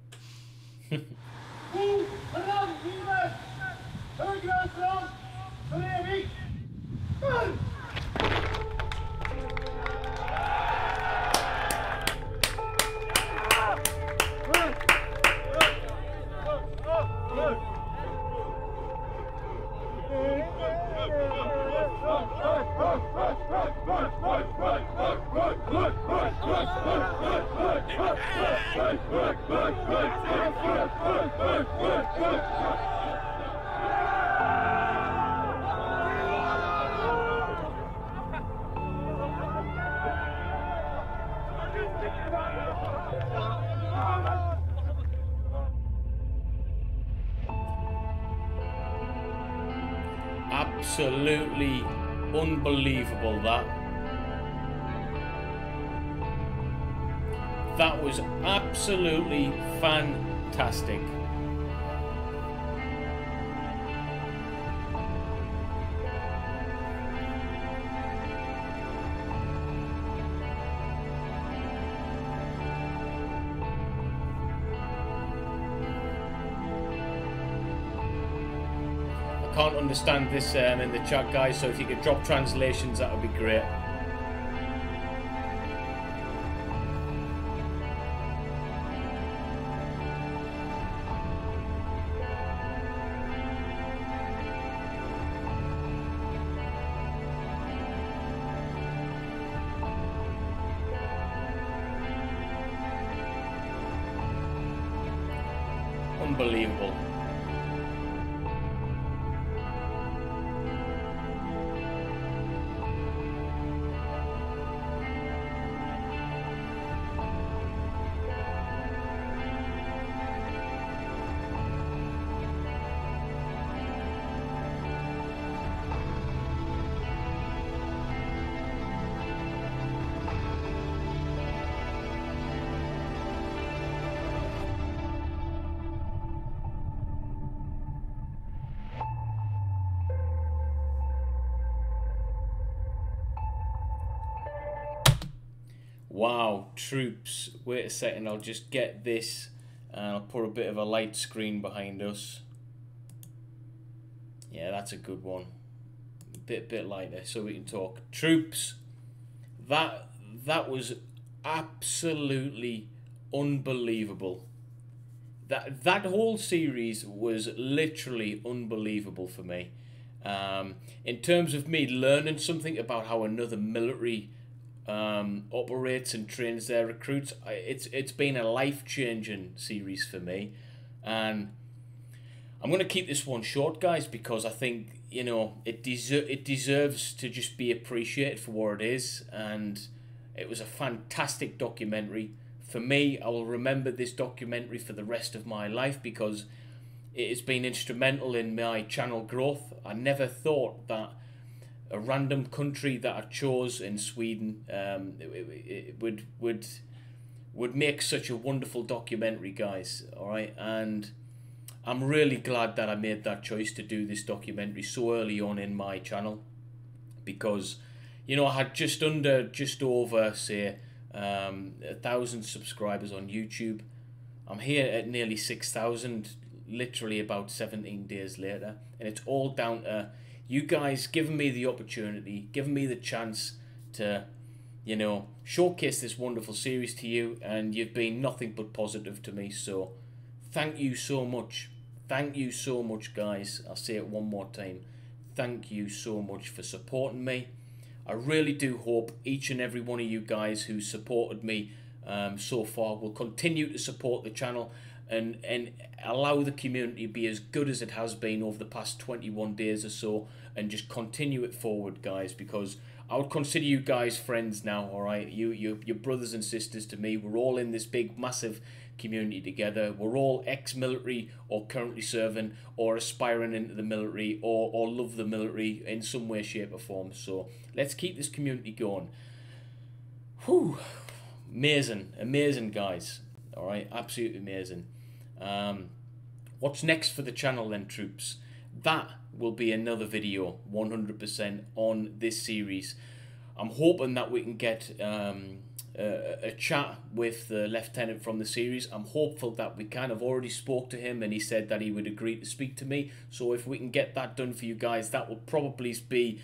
Absolutely unbelievable, that was absolutely fantastic. Can't understand this in the chat, guys, so if you could drop translations, that would be great. Unbelievable. Wow, troops. Wait a second, I'll just get this and I'll put a bit of a light screen behind us. Yeah, that's a good one. A bit lighter so we can talk. Troops, that was absolutely unbelievable. That whole series was literally unbelievable for me. In terms of me learning something about how another military operates and trains their recruits, it's been a life-changing series for me. And I'm going to keep this one short, guys, because I think, you know, it deserves to just be appreciated for what it is. And it was a fantastic documentary. For me, I will remember this documentary for the rest of my life because it has been instrumental in my channel growth. I never thought that a random country that I chose in Sweden it would make such a wonderful documentary, guys. All right, and I'm really glad that I made that choice to do this documentary so early on in my channel, because, you know, I had just over say 1,000 subscribers on YouTube. I'm here at nearly 6,000, literally about 17 days later, and it's all down to you guys giving me the opportunity, giving me the chance to, you know, showcase this wonderful series to you, and you've been nothing but positive to me, so thank you so much. Thank you so much, guys. I'll say it one more time. Thank you so much for supporting me. I really do hope each and every one of you guys who supported me so far will continue to support the channel and allow the community to be as good as it has been over the past 21 days or so, and just continue it forward, guys, because I would consider you guys friends now, all right? You're brothers and sisters to me. We're all in this big, massive community together. We're all ex-military or currently serving or aspiring into the military or love the military in some way, shape or form. So let's keep this community going. Whew. Amazing, guys. All right, absolutely amazing. What's next for the channel then, troops? That will be another video 100% on this series. I'm hoping that we can get a chat with the lieutenant from the series. I'm hopeful that we kind of already spoke to him and he said that he would agree to speak to me. So if we can get that done for you guys, that will probably be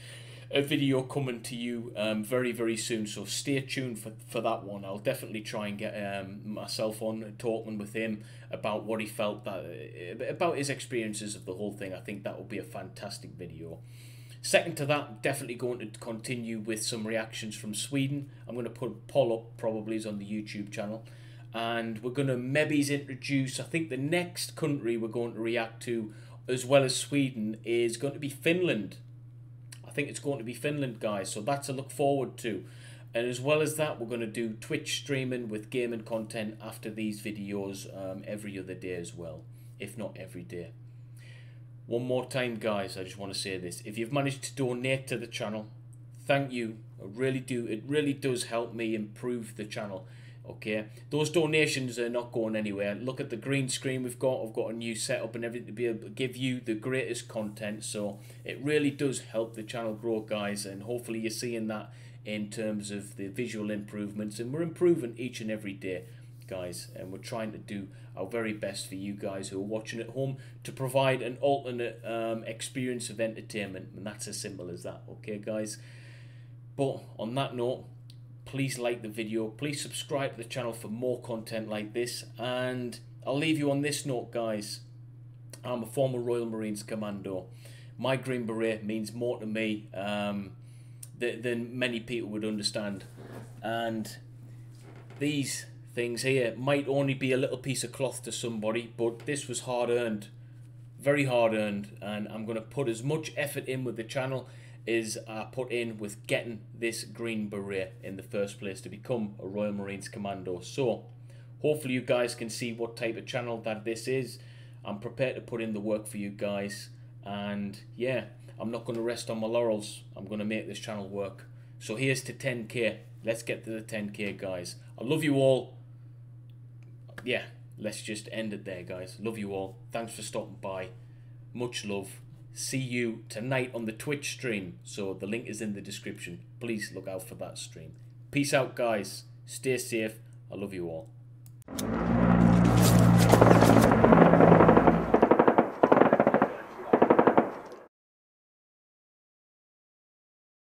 a video coming to you very, very soon, so stay tuned for that one. I'll definitely try and get myself on talking with him about what he felt, about his experiences of the whole thing. I think that will be a fantastic video. Second to that, definitely going to continue with some reactions from Sweden. I'm going to put a poll up probably on the YouTube channel, and we're going to maybe introduce, I think the next country we're going to react to as well as Sweden is going to be Finland. I think it's going to be Finland, guys, so that's a look forward to. And as well as that, we're going to do Twitch streaming with gaming content after these videos every other day as well, if not every day. One more time, guys, I just want to say this. If you've managed to donate to the channel, thank you. I really do. It really does help me improve the channel, okay? Those donations are not going anywhere. Look at the green screen we've got. I've got a new setup and everything to be able to give you the greatest content, so it really does help the channel grow, guys, and hopefully you're seeing that in terms of the visual improvements, and we're improving each and every day, guys, and we're trying to do our very best for you guys who are watching at home to provide an alternate experience of entertainment, and that's as simple as that, okay, guys? But on that note, please like the video, please subscribe to the channel for more content like this, and I'll leave you on this note, guys. I'm a former Royal Marines Commando. My Green Beret means more to me than many people would understand, and these things here might only be a little piece of cloth to somebody, but this was hard-earned, very hard-earned, and I'm going to put as much effort in with the channel is put in with getting this Green Beret in the first place to become a Royal Marines Commando. So hopefully you guys can see what type of channel that this is. I'm prepared to put in the work for you guys, and yeah, I'm not going to rest on my laurels. I'm going to make this channel work. So here's to 10k. Let's get to the 10k, guys. I love you all. Yeah, let's just end it there, guys. Love you all. Thanks for stopping by. Much love. See you tonight on the Twitch stream, so the link is in the description. Please look out for that stream. Peace out, guys. Stay safe. I love you all.